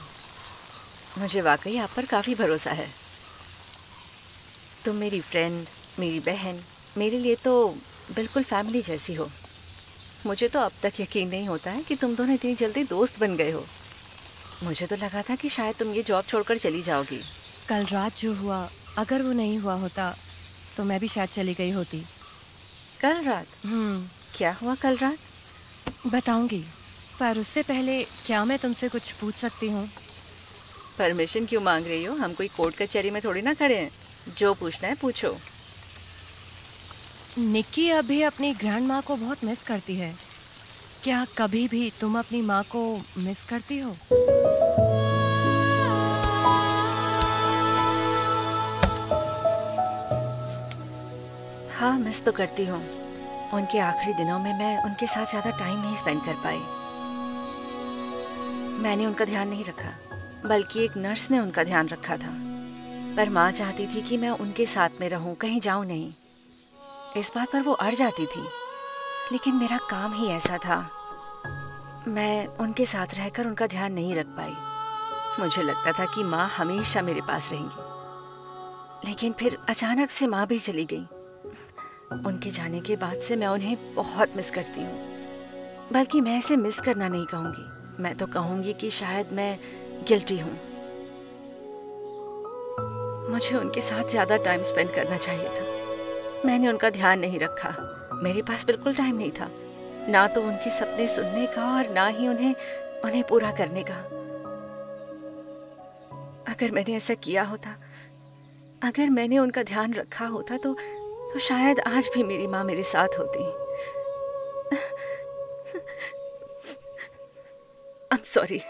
मुझे वाकई आप पर काफ़ी भरोसा है। तुम मेरी फ्रेंड, मेरी बहन, मेरे लिए तो बिल्कुल फैमिली जैसी हो। मुझे तो अब तक यकीन नहीं होता है कि तुम दोनों इतनी जल्दी दोस्त बन गए हो। मुझे तो लगा था कि शायद तुम ये जॉब छोड़कर चली जाओगी। कल रात जो हुआ, अगर वो नहीं हुआ होता तो मैं भी शायद चली गई होती। कल रात? क्या हुआ कल रात? बताऊंगी, पर उससे पहले क्या मैं तुमसे कुछ पूछ सकती हूँ? परमिशन क्यों मांग रही हो? हम कोई कोर्ट कचहरी में थोड़ी ना खड़े हैं। जो पूछना है पूछो। निक्की अभी अपनी ग्रैंड माँ को बहुत मिस करती है। क्या कभी भी तुम अपनी माँ को मिस करती हो? हाँ, मिस तो करती हूँ। उनके आखिरी दिनों में मैं उनके साथ ज़्यादा टाइम नहीं स्पेंड कर पाई। मैंने उनका ध्यान नहीं रखा, बल्कि एक नर्स ने उनका ध्यान रखा था। पर माँ चाहती थी कि मैं उनके साथ में रहूँ, कहीं जाऊँ नहीं। इस बात पर वो अड़ जाती थी, लेकिन मेरा काम ही ऐसा था। मैं उनके साथ रहकर उनका ध्यान नहीं रख पाई। मुझे लगता था कि माँ हमेशा मेरे पास रहेंगी, लेकिन फिर अचानक से माँ भी चली गई। उनके जाने के बाद से मैं उन्हें बहुत मिस करती हूँ। बल्कि मैं इसे मिस करना नहीं कहूँगी, मैं तो कहूँगी कि शायद मैं गिल्टी हूँ। मुझे उनके साथ ज़्यादा टाइम स्पेंड करना चाहिए था। मैंने उनका ध्यान नहीं रखा। मेरे पास बिल्कुल टाइम नहीं था, ना तो उनके सपने सुनने का और ना ही उन्हें पूरा करने का। अगर मैंने ऐसा किया होता, अगर मैंने उनका ध्यान रखा होता तो शायद आज भी मेरी माँ मेरे साथ होती। I'm sorry।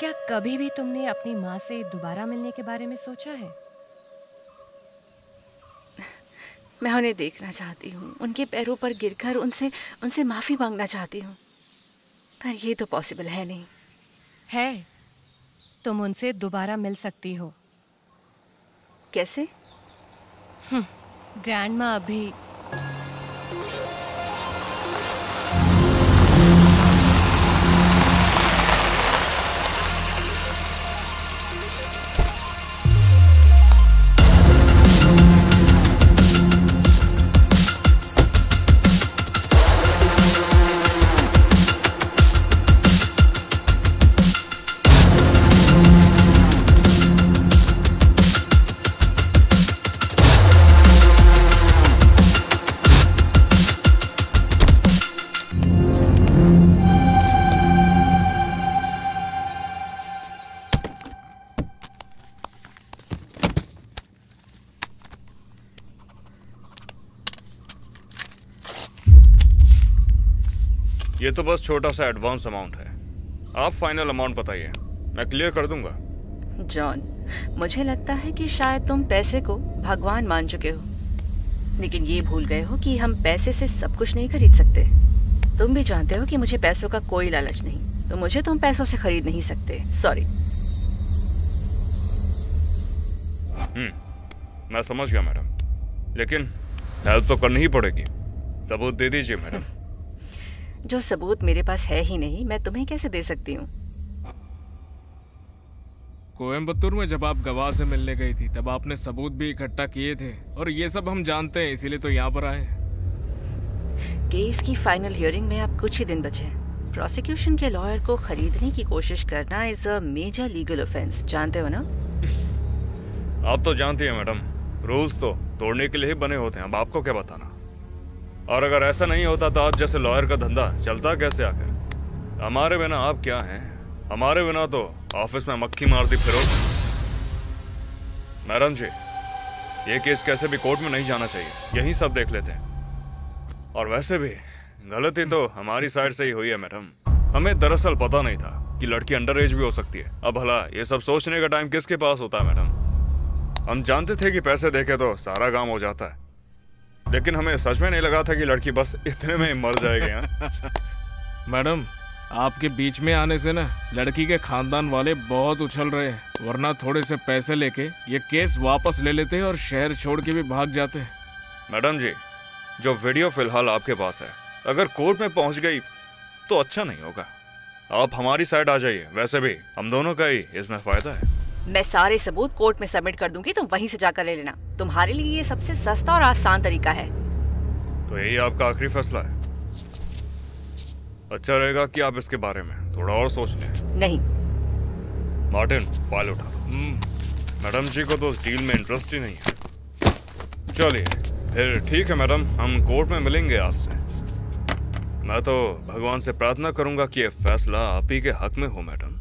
क्या कभी भी तुमने अपनी माँ से दोबारा मिलने के बारे में सोचा है? मैं उन्हें देखना चाहती हूँ, उनके पैरों पर गिरकर उनसे माफ़ी मांगना चाहती हूँ, पर ये तो पॉसिबल है नहीं। है, तुम उनसे दोबारा मिल सकती हो। कैसे? ग्रैंडमा अभी ये तो बस छोटा सा एडवांस अमाउंट है। आप फाइनल अमाउंट बताइए, मैं क्लियर कर दूंगा। जॉन, मुझे लगता है कि शायद तुम पैसे को भगवान मान चुके हो, लेकिन ये भूल गए हो कि हम पैसे से सब कुछ नहीं खरीद सकते। तुम भी जानते हो कि मुझे पैसों का कोई लालच नहीं, तो मुझे तुम पैसों से खरीद नहीं सकते। सॉरी। मैं समझ गया मैडम, लेकिन हेल्प तो करनी ही पड़ेगी। सबूत दे दीजिए मैडम। जो सबूत मेरे पास है ही नहीं, मैं तुम्हें कैसे दे सकती हूँ? कोयम्बतूर में जब आप गवाह से मिलने गई थी, तब आपने सबूत भी इकट्ठा किए थे, और ये सब हम जानते हैं, इसीलिए तो यहाँ पर आए हैं। केस की फाइनल हियरिंग में अब कुछ ही दिन बचे हैं। प्रोसिक्यूशन के लॉयर को खरीदने की कोशिश करना is a major legal offence, जानते हो ना? आप तो जानती है मैडम, रूल्स तो तोड़ने के लिए ही बने होते हैं। अब आपको क्या बताना। और अगर ऐसा नहीं होता तो आप जैसे लॉयर का धंधा चलता कैसे आखिर? हमारे बिना आप क्या हैं? हमारे बिना तो ऑफिस में मक्खी मारती फिरो। मैडम जी, ये केस कैसे भी कोर्ट में नहीं जाना चाहिए, यही सब देख लेते हैं। और वैसे भी गलती तो हमारी साइड से ही हुई है मैडम। हमें दरअसल पता नहीं था कि लड़की अंडर एज भी हो सकती है। अब भला ये सब सोचने का टाइम किसके पास होता है मैडम? हम जानते थे कि पैसे देके तो सारा काम हो जाता है, लेकिन हमें सच में नहीं लगा था कि लड़की बस इतने में मर जाएगी। मैडम, आपके बीच में आने से ना लड़की के खानदान वाले बहुत उछल रहे हैं, वरना थोड़े से पैसे लेके ये केस वापस ले लेते और शहर छोड़ के भी भाग जाते। मैडम जी, जो वीडियो फिलहाल आपके पास है, अगर कोर्ट में पहुंच गई तो अच्छा नहीं होगा। आप हमारी साइड आ जाइए, वैसे भी हम दोनों का ही इसमें फायदा है। मैं सारे सबूत कोर्ट में सबमिट कर दूंगी, तुम वहीं से जाकर ले लेना। तुम्हारे लिए ये सबसे सस्ता और आसान तरीका है। तो यही आपका आखिरी फैसला है? अच्छा रहेगा कि आप इसके बारे में थोड़ा और सोच लें। नहीं मार्टिन, फाइल उठा लो। मैडम जी को तो इस डील में इंटरेस्ट ही नहीं है। चलिए फिर ठीक है मैडम, हम कोर्ट में मिलेंगे आपसे। मैं तो भगवान से प्रार्थना करूंगा कि ये फैसला आप ही के हक में हो मैडम।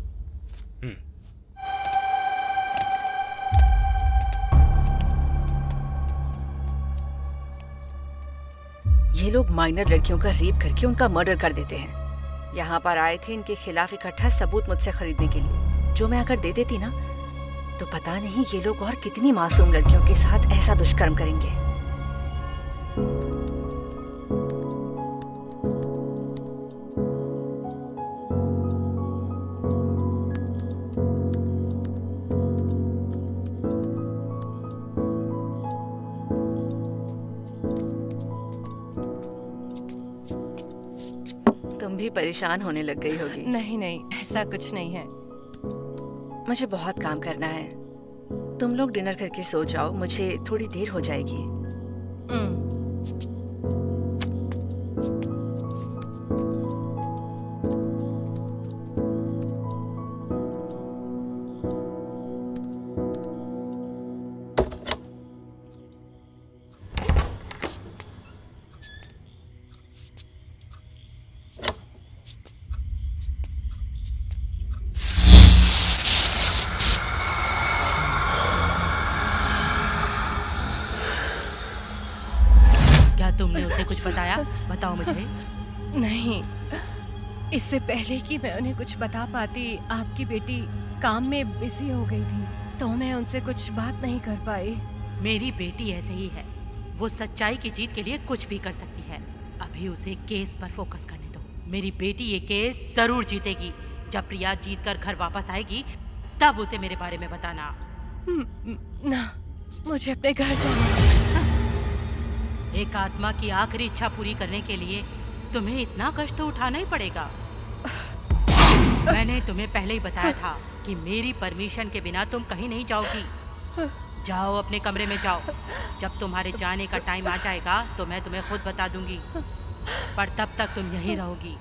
ये लोग माइनर लड़कियों का रेप करके उनका मर्डर कर देते हैं। यहाँ पर आए थे इनके खिलाफ इकट्ठा सबूत मुझसे खरीदने के लिए, जो मैं अगर दे देती ना तो पता नहीं ये लोग और कितनी मासूम लड़कियों के साथ ऐसा दुष्कर्म करेंगे। परेशान होने लग गई होगी। नहीं नहीं, ऐसा कुछ नहीं है। मुझे बहुत काम करना है। तुम लोग डिनर करके सो जाओ, मुझे थोड़ी देर हो जाएगी। इससे पहले कि मैं उन्हें कुछ बता पाती, आपकी बेटी काम में बिजी हो गई थी तो मैं उनसे कुछ बात नहीं कर पाई। मेरी बेटी ऐसे ही है, वो सच्चाई की जीत के लिए कुछ भी कर सकती है। अभी उसे केस पर फोकस करने दो। मेरी बेटी ये केस जरूर जीतेगी। जब प्रिया जीतकर घर वापस आएगी तब उसे मेरे बारे में बताना। ना, मुझे अपने घर जाना। एक आत्मा की आखिरी इच्छा पूरी करने के लिए तुम्हें इतना कष्ट तो उठाना ही पड़ेगा। मैंने तुम्हें पहले ही बताया था कि मेरी परमिशन के बिना तुम कहीं नहीं जाओगी। जाओ, अपने कमरे में जाओ। जब तुम्हारे जाने का टाइम आ जाएगा तो मैं तुम्हें खुद बता दूंगी, पर तब तक तुम यहीं रहोगी।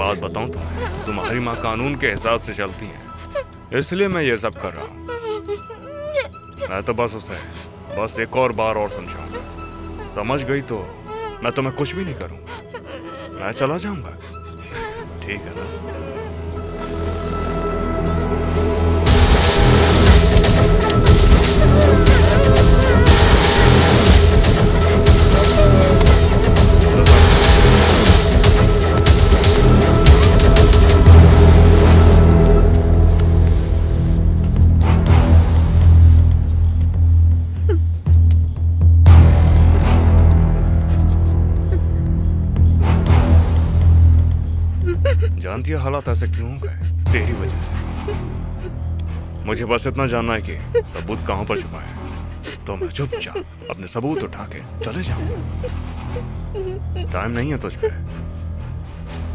बात बताऊं तुम्हें, तुम्हारी माँ कानून के हिसाब से चलती है, इसलिए मैं ये सब कर रहा हूँ। मैं तो बस उसे एक और बार और समझाऊंगा, समझ गई तो मैं तुम्हें कुछ भी नहीं करूँगा, मैं चला जाऊंगा, ठीक है ना? जानती है हालात ऐसे क्यों हो गए? तेरी वजह से। मुझे बस इतना जानना है कि सबूत कहां पर छुपा है, तो मैं चुपचाप अपने सबूत उठा के चले जाऊंगा। टाइम नहीं है तुझ पे,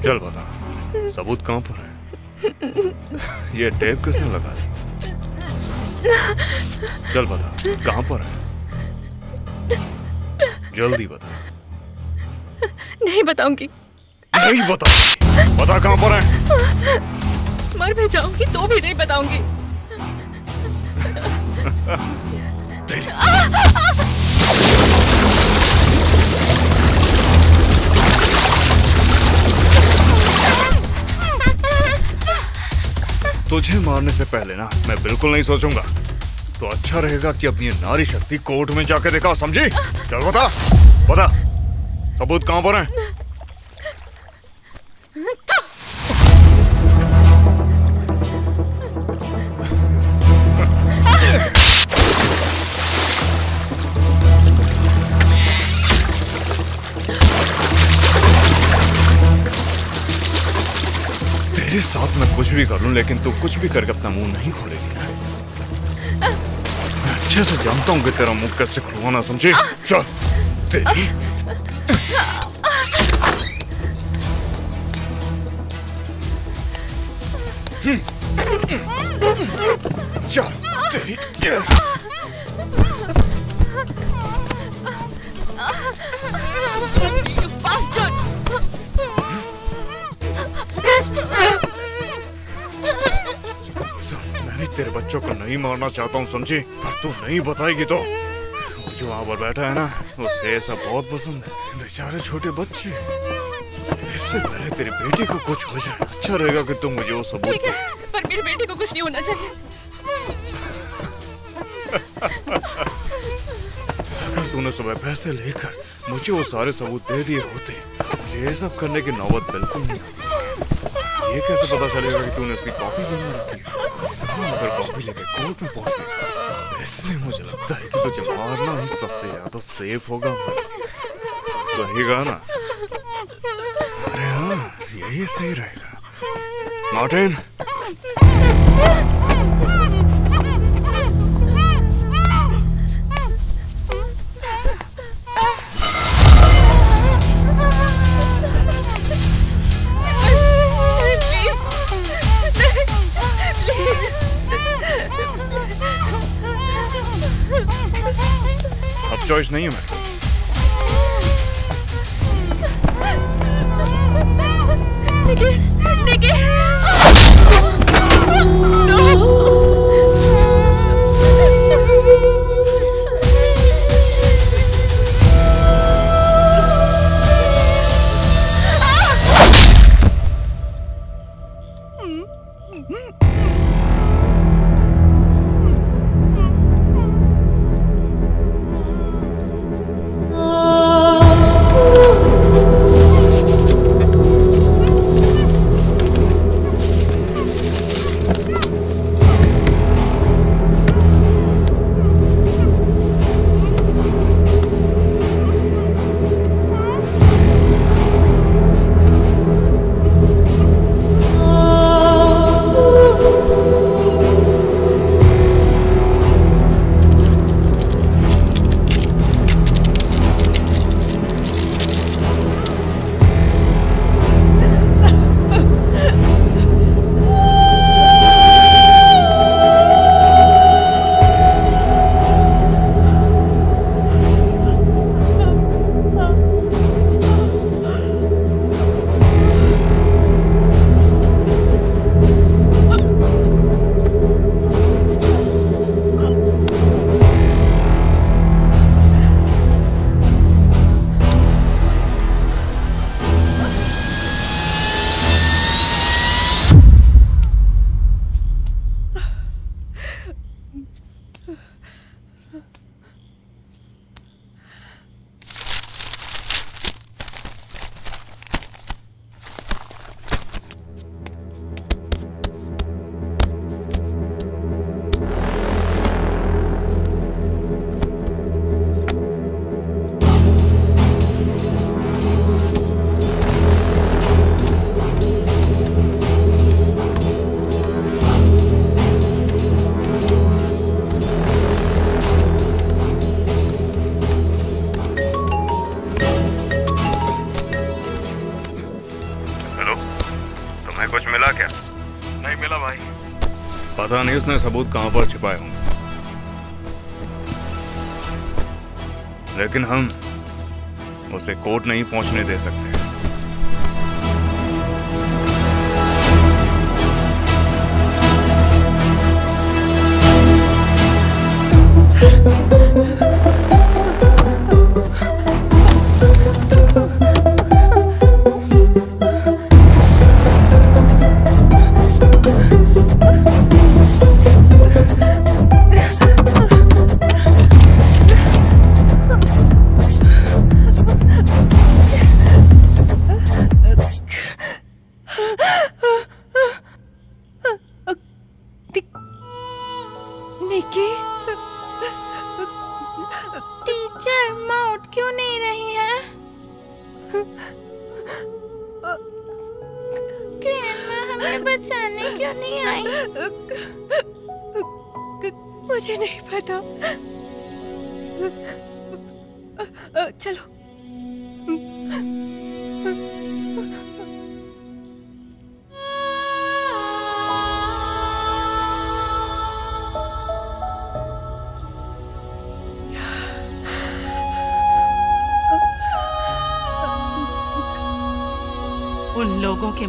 चल बता सबूत कहां पर है? ये टेप किसने लगा दी? चल बता कहां पर है, जल्दी बता। नहीं बताऊंगी, नहीं बताऊंगी। बता कहां पर है? मर भी जाऊंगी तो भी नहीं बताऊंगी। तुझे मारने से पहले ना मैं बिल्कुल नहीं सोचूंगा, तो अच्छा रहेगा कि अपनी नारी शक्ति कोर्ट में जाके दिखा, समझी? चल बता, बता सबूत कहां पर है? तेरे साथ मैं कुछ भी कर लूं, लेकिन तू कुछ भी करके अपना मुंह नहीं खोलेगी ना। मैं अच्छे से जानता हूं कि तेरा मुंह कैसे खुलवाना, समझे? चल तेरी। चल तेरी। मैं तेरे बच्चों को नहीं मारना चाहता हूँ, समझी? पर तू नहीं बताएगी तो वो जो वहाँ पर बैठा है ना, उसे ऐसा बहुत पसंद है। बेचारे छोटे बच्चे, इससे पहले तेरी बेटी को कुछ हो जाए अच्छा रहेगा कि तुम मुझे वो सबूत। ठीक है, पर मेरी बेटी को कुछ नहीं होना चाहिए। अगर तूने सुबह पैसे लेकर मुझे वो सारे सबूत दे दिए होते, मुझे ये सब करने की नौबत बिल्कुल नहीं होती। ये कैसे पता चलेगा कि तूने उसकी कॉपी बना रखी है? अगर कॉपी लेके कोर्ट में पहुंचेगा, इसलिए मुझे लगता है कि तुझे मारना ही सबसे ज्यादा सेफ होगा। सही कहा ना? अरे हाँ, यही सही रहेगा। मार्टिन, चॉइस नहीं है मेरे को। निकी, पता नहीं उसने सबूत कहां पर छिपाए होंगे, लेकिन हम उसे कोर्ट नहीं पहुंचने दे सकते।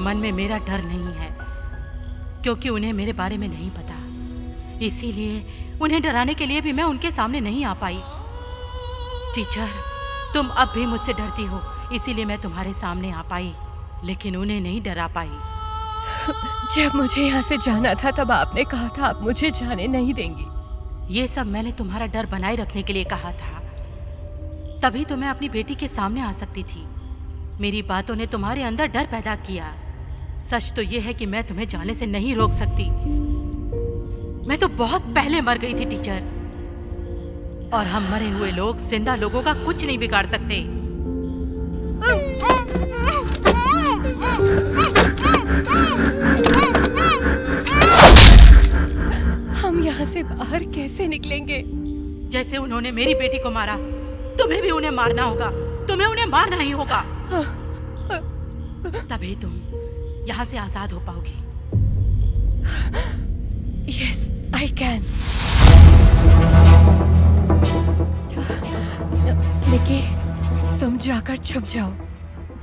मन में मेरा डर नहीं है क्योंकि उन्हें मेरे बारे में नहीं पता, इसीलिए उन्हें डराने के लिए भी मैं उनके सामने नहीं आ पाई। टीचर, तुम अब भी मुझसे डरती हो, इसीलिए मैं तुम्हारे सामने आ पाई, लेकिन उन्हें नहीं डरा पाई। जब मुझे यहाँ से जाना था तब आपने कहा था आप मुझे जाने नहीं देंगी। ये सब मैंने तुम्हारा डर बनाए रखने के लिए कहा था, तभी तो मैं अपनी बेटी के सामने आ सकती थी। मेरी बातों ने तुम्हारे अंदर डर पैदा किया। सच तो ये है कि मैं तुम्हें जाने से नहीं रोक सकती। मैं तो बहुत पहले मर गई थी टीचर, और हम मरे हुए लोग जिंदा लोगों का कुछ नहीं बिगाड़ सकते। हम यहाँ से बाहर कैसे निकलेंगे? जैसे उन्होंने मेरी बेटी को मारा, तुम्हें भी उन्हें मारना होगा, तुम्हें उन्हें मारना ही होगा, तभी तुम यहाँ से आजाद हो पाओगी। Yes, I can. निकी, तुम जाकर छुप जाओ।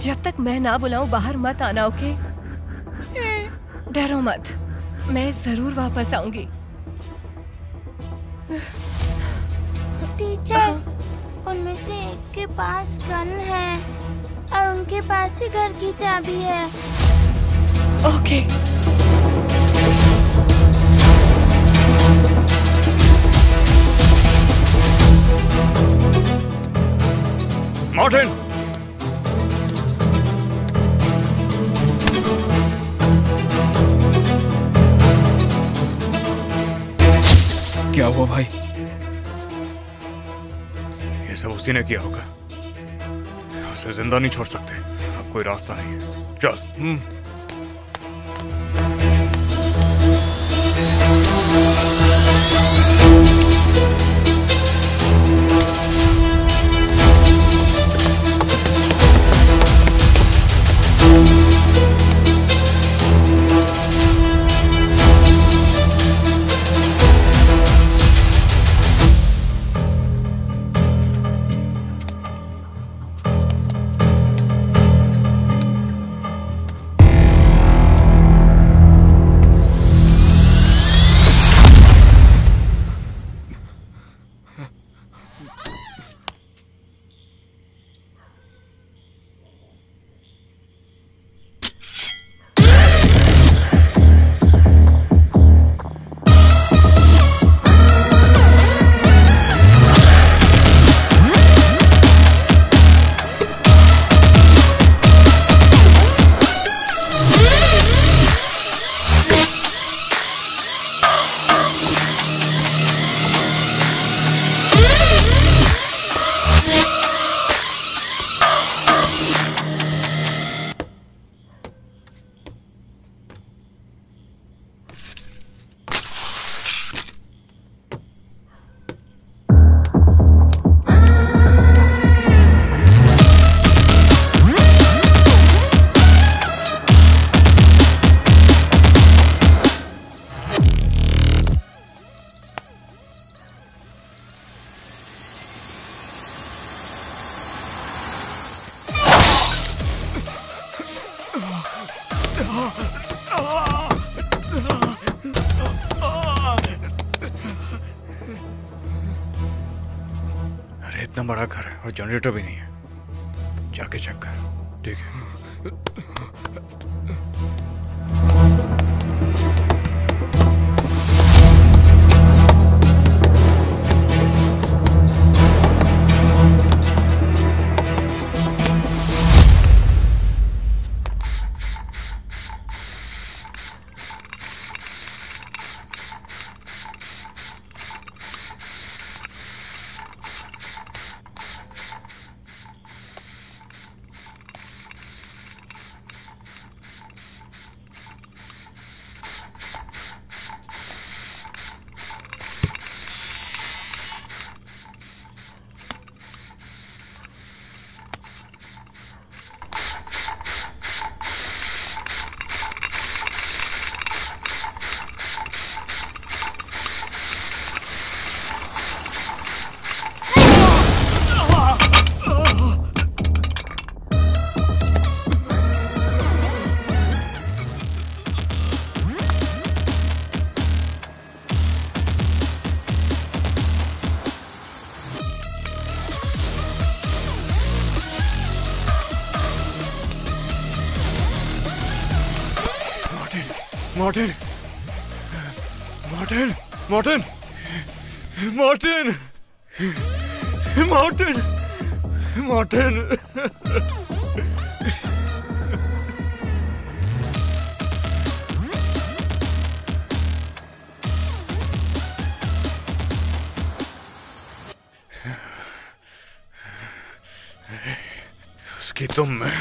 जब तक मैं ना बुलाऊं बाहर मत आना, ओके? डरो मत, मैं जरूर वापस आऊंगी। टीचर, उनमें से एक के पास गन है और उनके पास ही घर की चाबी है। ओके। मार्टिन, क्या हुआ भाई? ये सब उसी ने किया होगा, उसे जिंदा नहीं छोड़ सकते। अब कोई रास्ता नहीं है, चल। इतना बड़ा घर है और जनरेटर भी नहीं है, जाके चेक कर। ठीक Martin! उसकी तुम में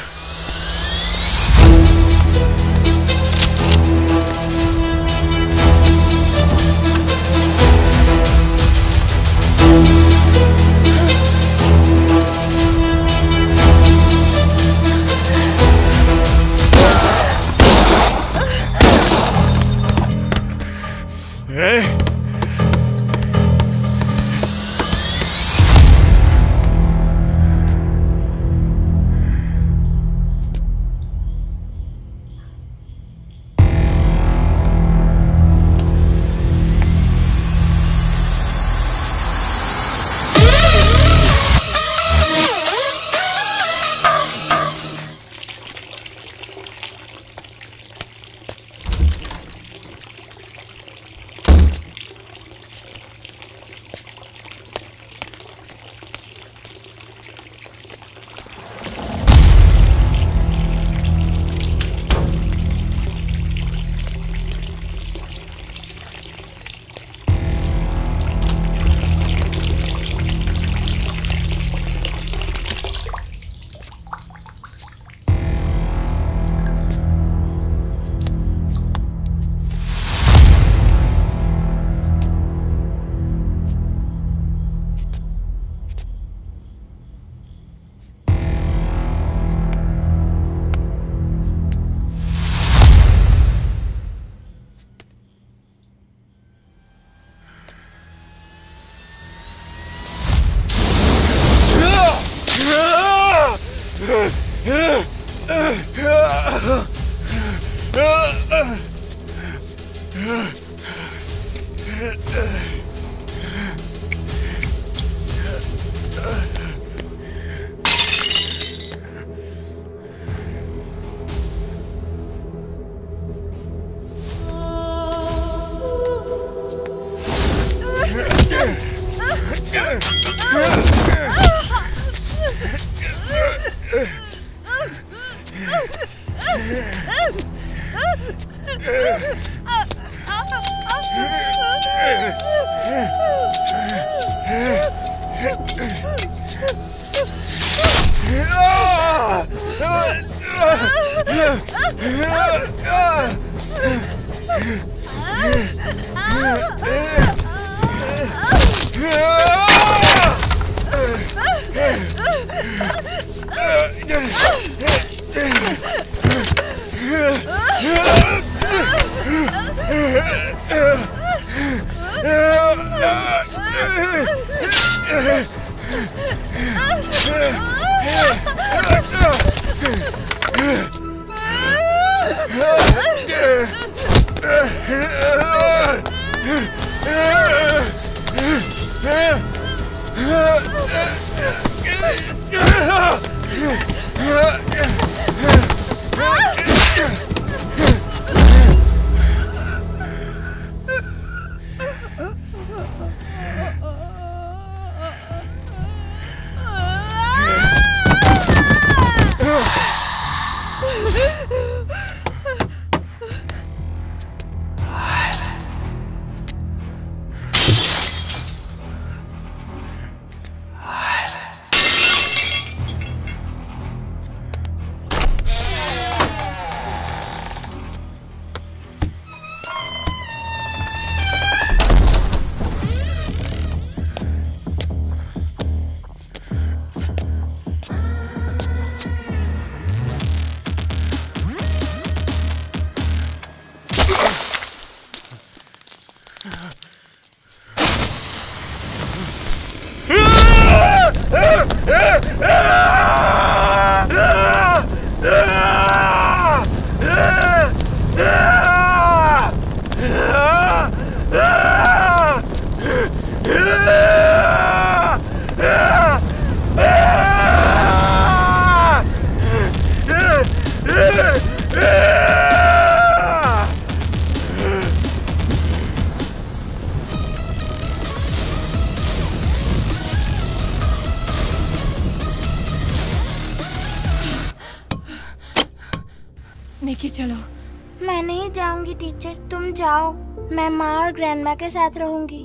ग्रैंडमा के साथ रहूंगी।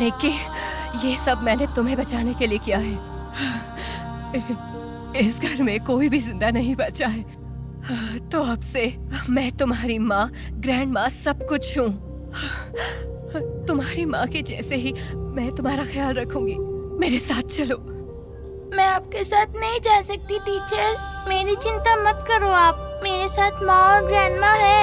निकी, ये सब मैंने तुम्हें बचाने के लिए किया है। इस घर में कोई भी जिंदा नहीं बचा है, तो अब से मैं तुम्हारी माँ, ग्रैंडमा सब कुछ हूँ। तुम्हारी माँ के जैसे ही मैं तुम्हारा ख्याल रखूंगी। मेरे साथ चलो। मैं आपके साथ नहीं जा सकती टीचर, मेरी चिंता मत करो आप, मेरे साथ माँ और ग्रैंडमा है।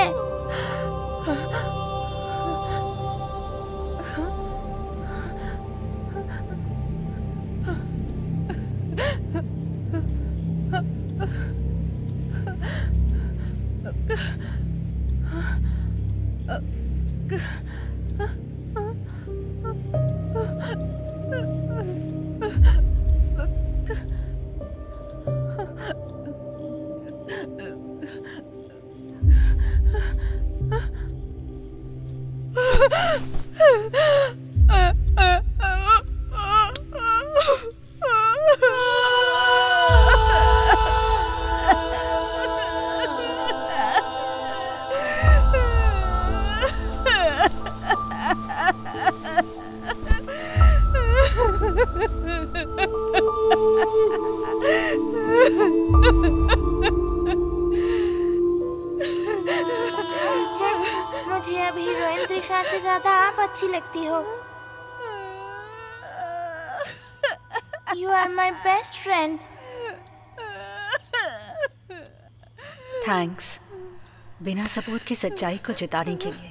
सबूत की सच्चाई को जिताने के लिए,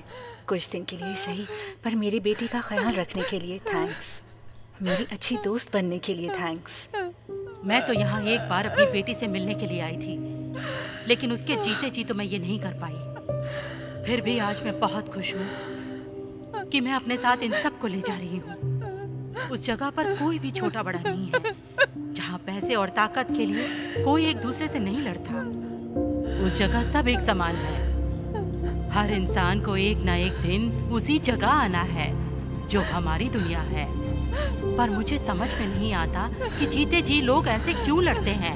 कुछ दिन के लिए सही, पर मेरी बेटी का ख्याल रखने के लिए थैंक्स। मेरी अच्छी दोस्त बनने के लिए थैंक्स। मैं तो यहाँ एक बार अपनी बेटी से मिलने के लिए आई थी, लेकिन उसके जीते जी तो मैं ये नहीं कर पाई। फिर भी आज मैं बहुत खुश हूँ कि मैं अपने साथ इन सबको ले जा रही हूँ। उस जगह पर कोई भी छोटा बड़ा नहीं है जहाँ पैसे और ताकत के लिए कोई एक दूसरे से नहीं लड़ता। उस जगह सब एक समान है। हर इंसान को एक ना एक दिन उसी जगह आना है जो हमारी दुनिया है। पर मुझे समझ में नहीं आता कि जीते जी लोग ऐसे क्यों लड़ते हैं।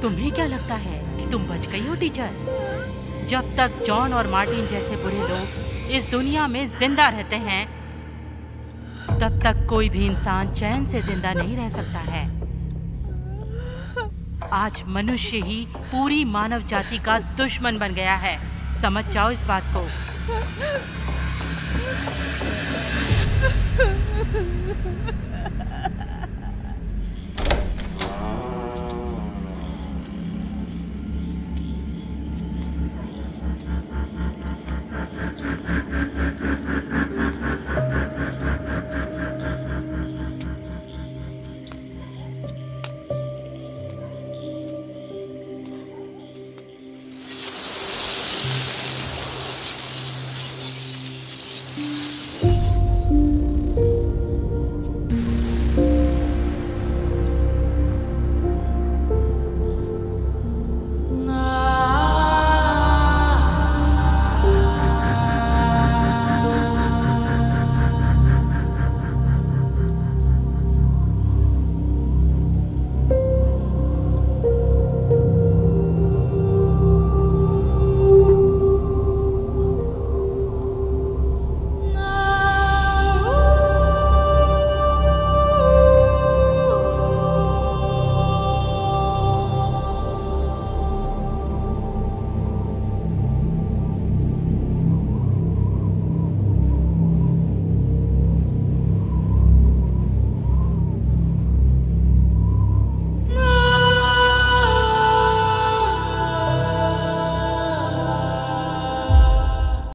तुम्हें क्या लगता है कि तुम बच गई हो टीचर? जब तक जॉन और मार्टिन जैसे बुरे लोग इस दुनिया में जिंदा रहते हैं, तब तक कोई भी इंसान चैन से जिंदा नहीं रह सकता है। आज मनुष्य ही पूरी मानव जाति का दुश्मन बन गया है। समझ जाओ इस बात को।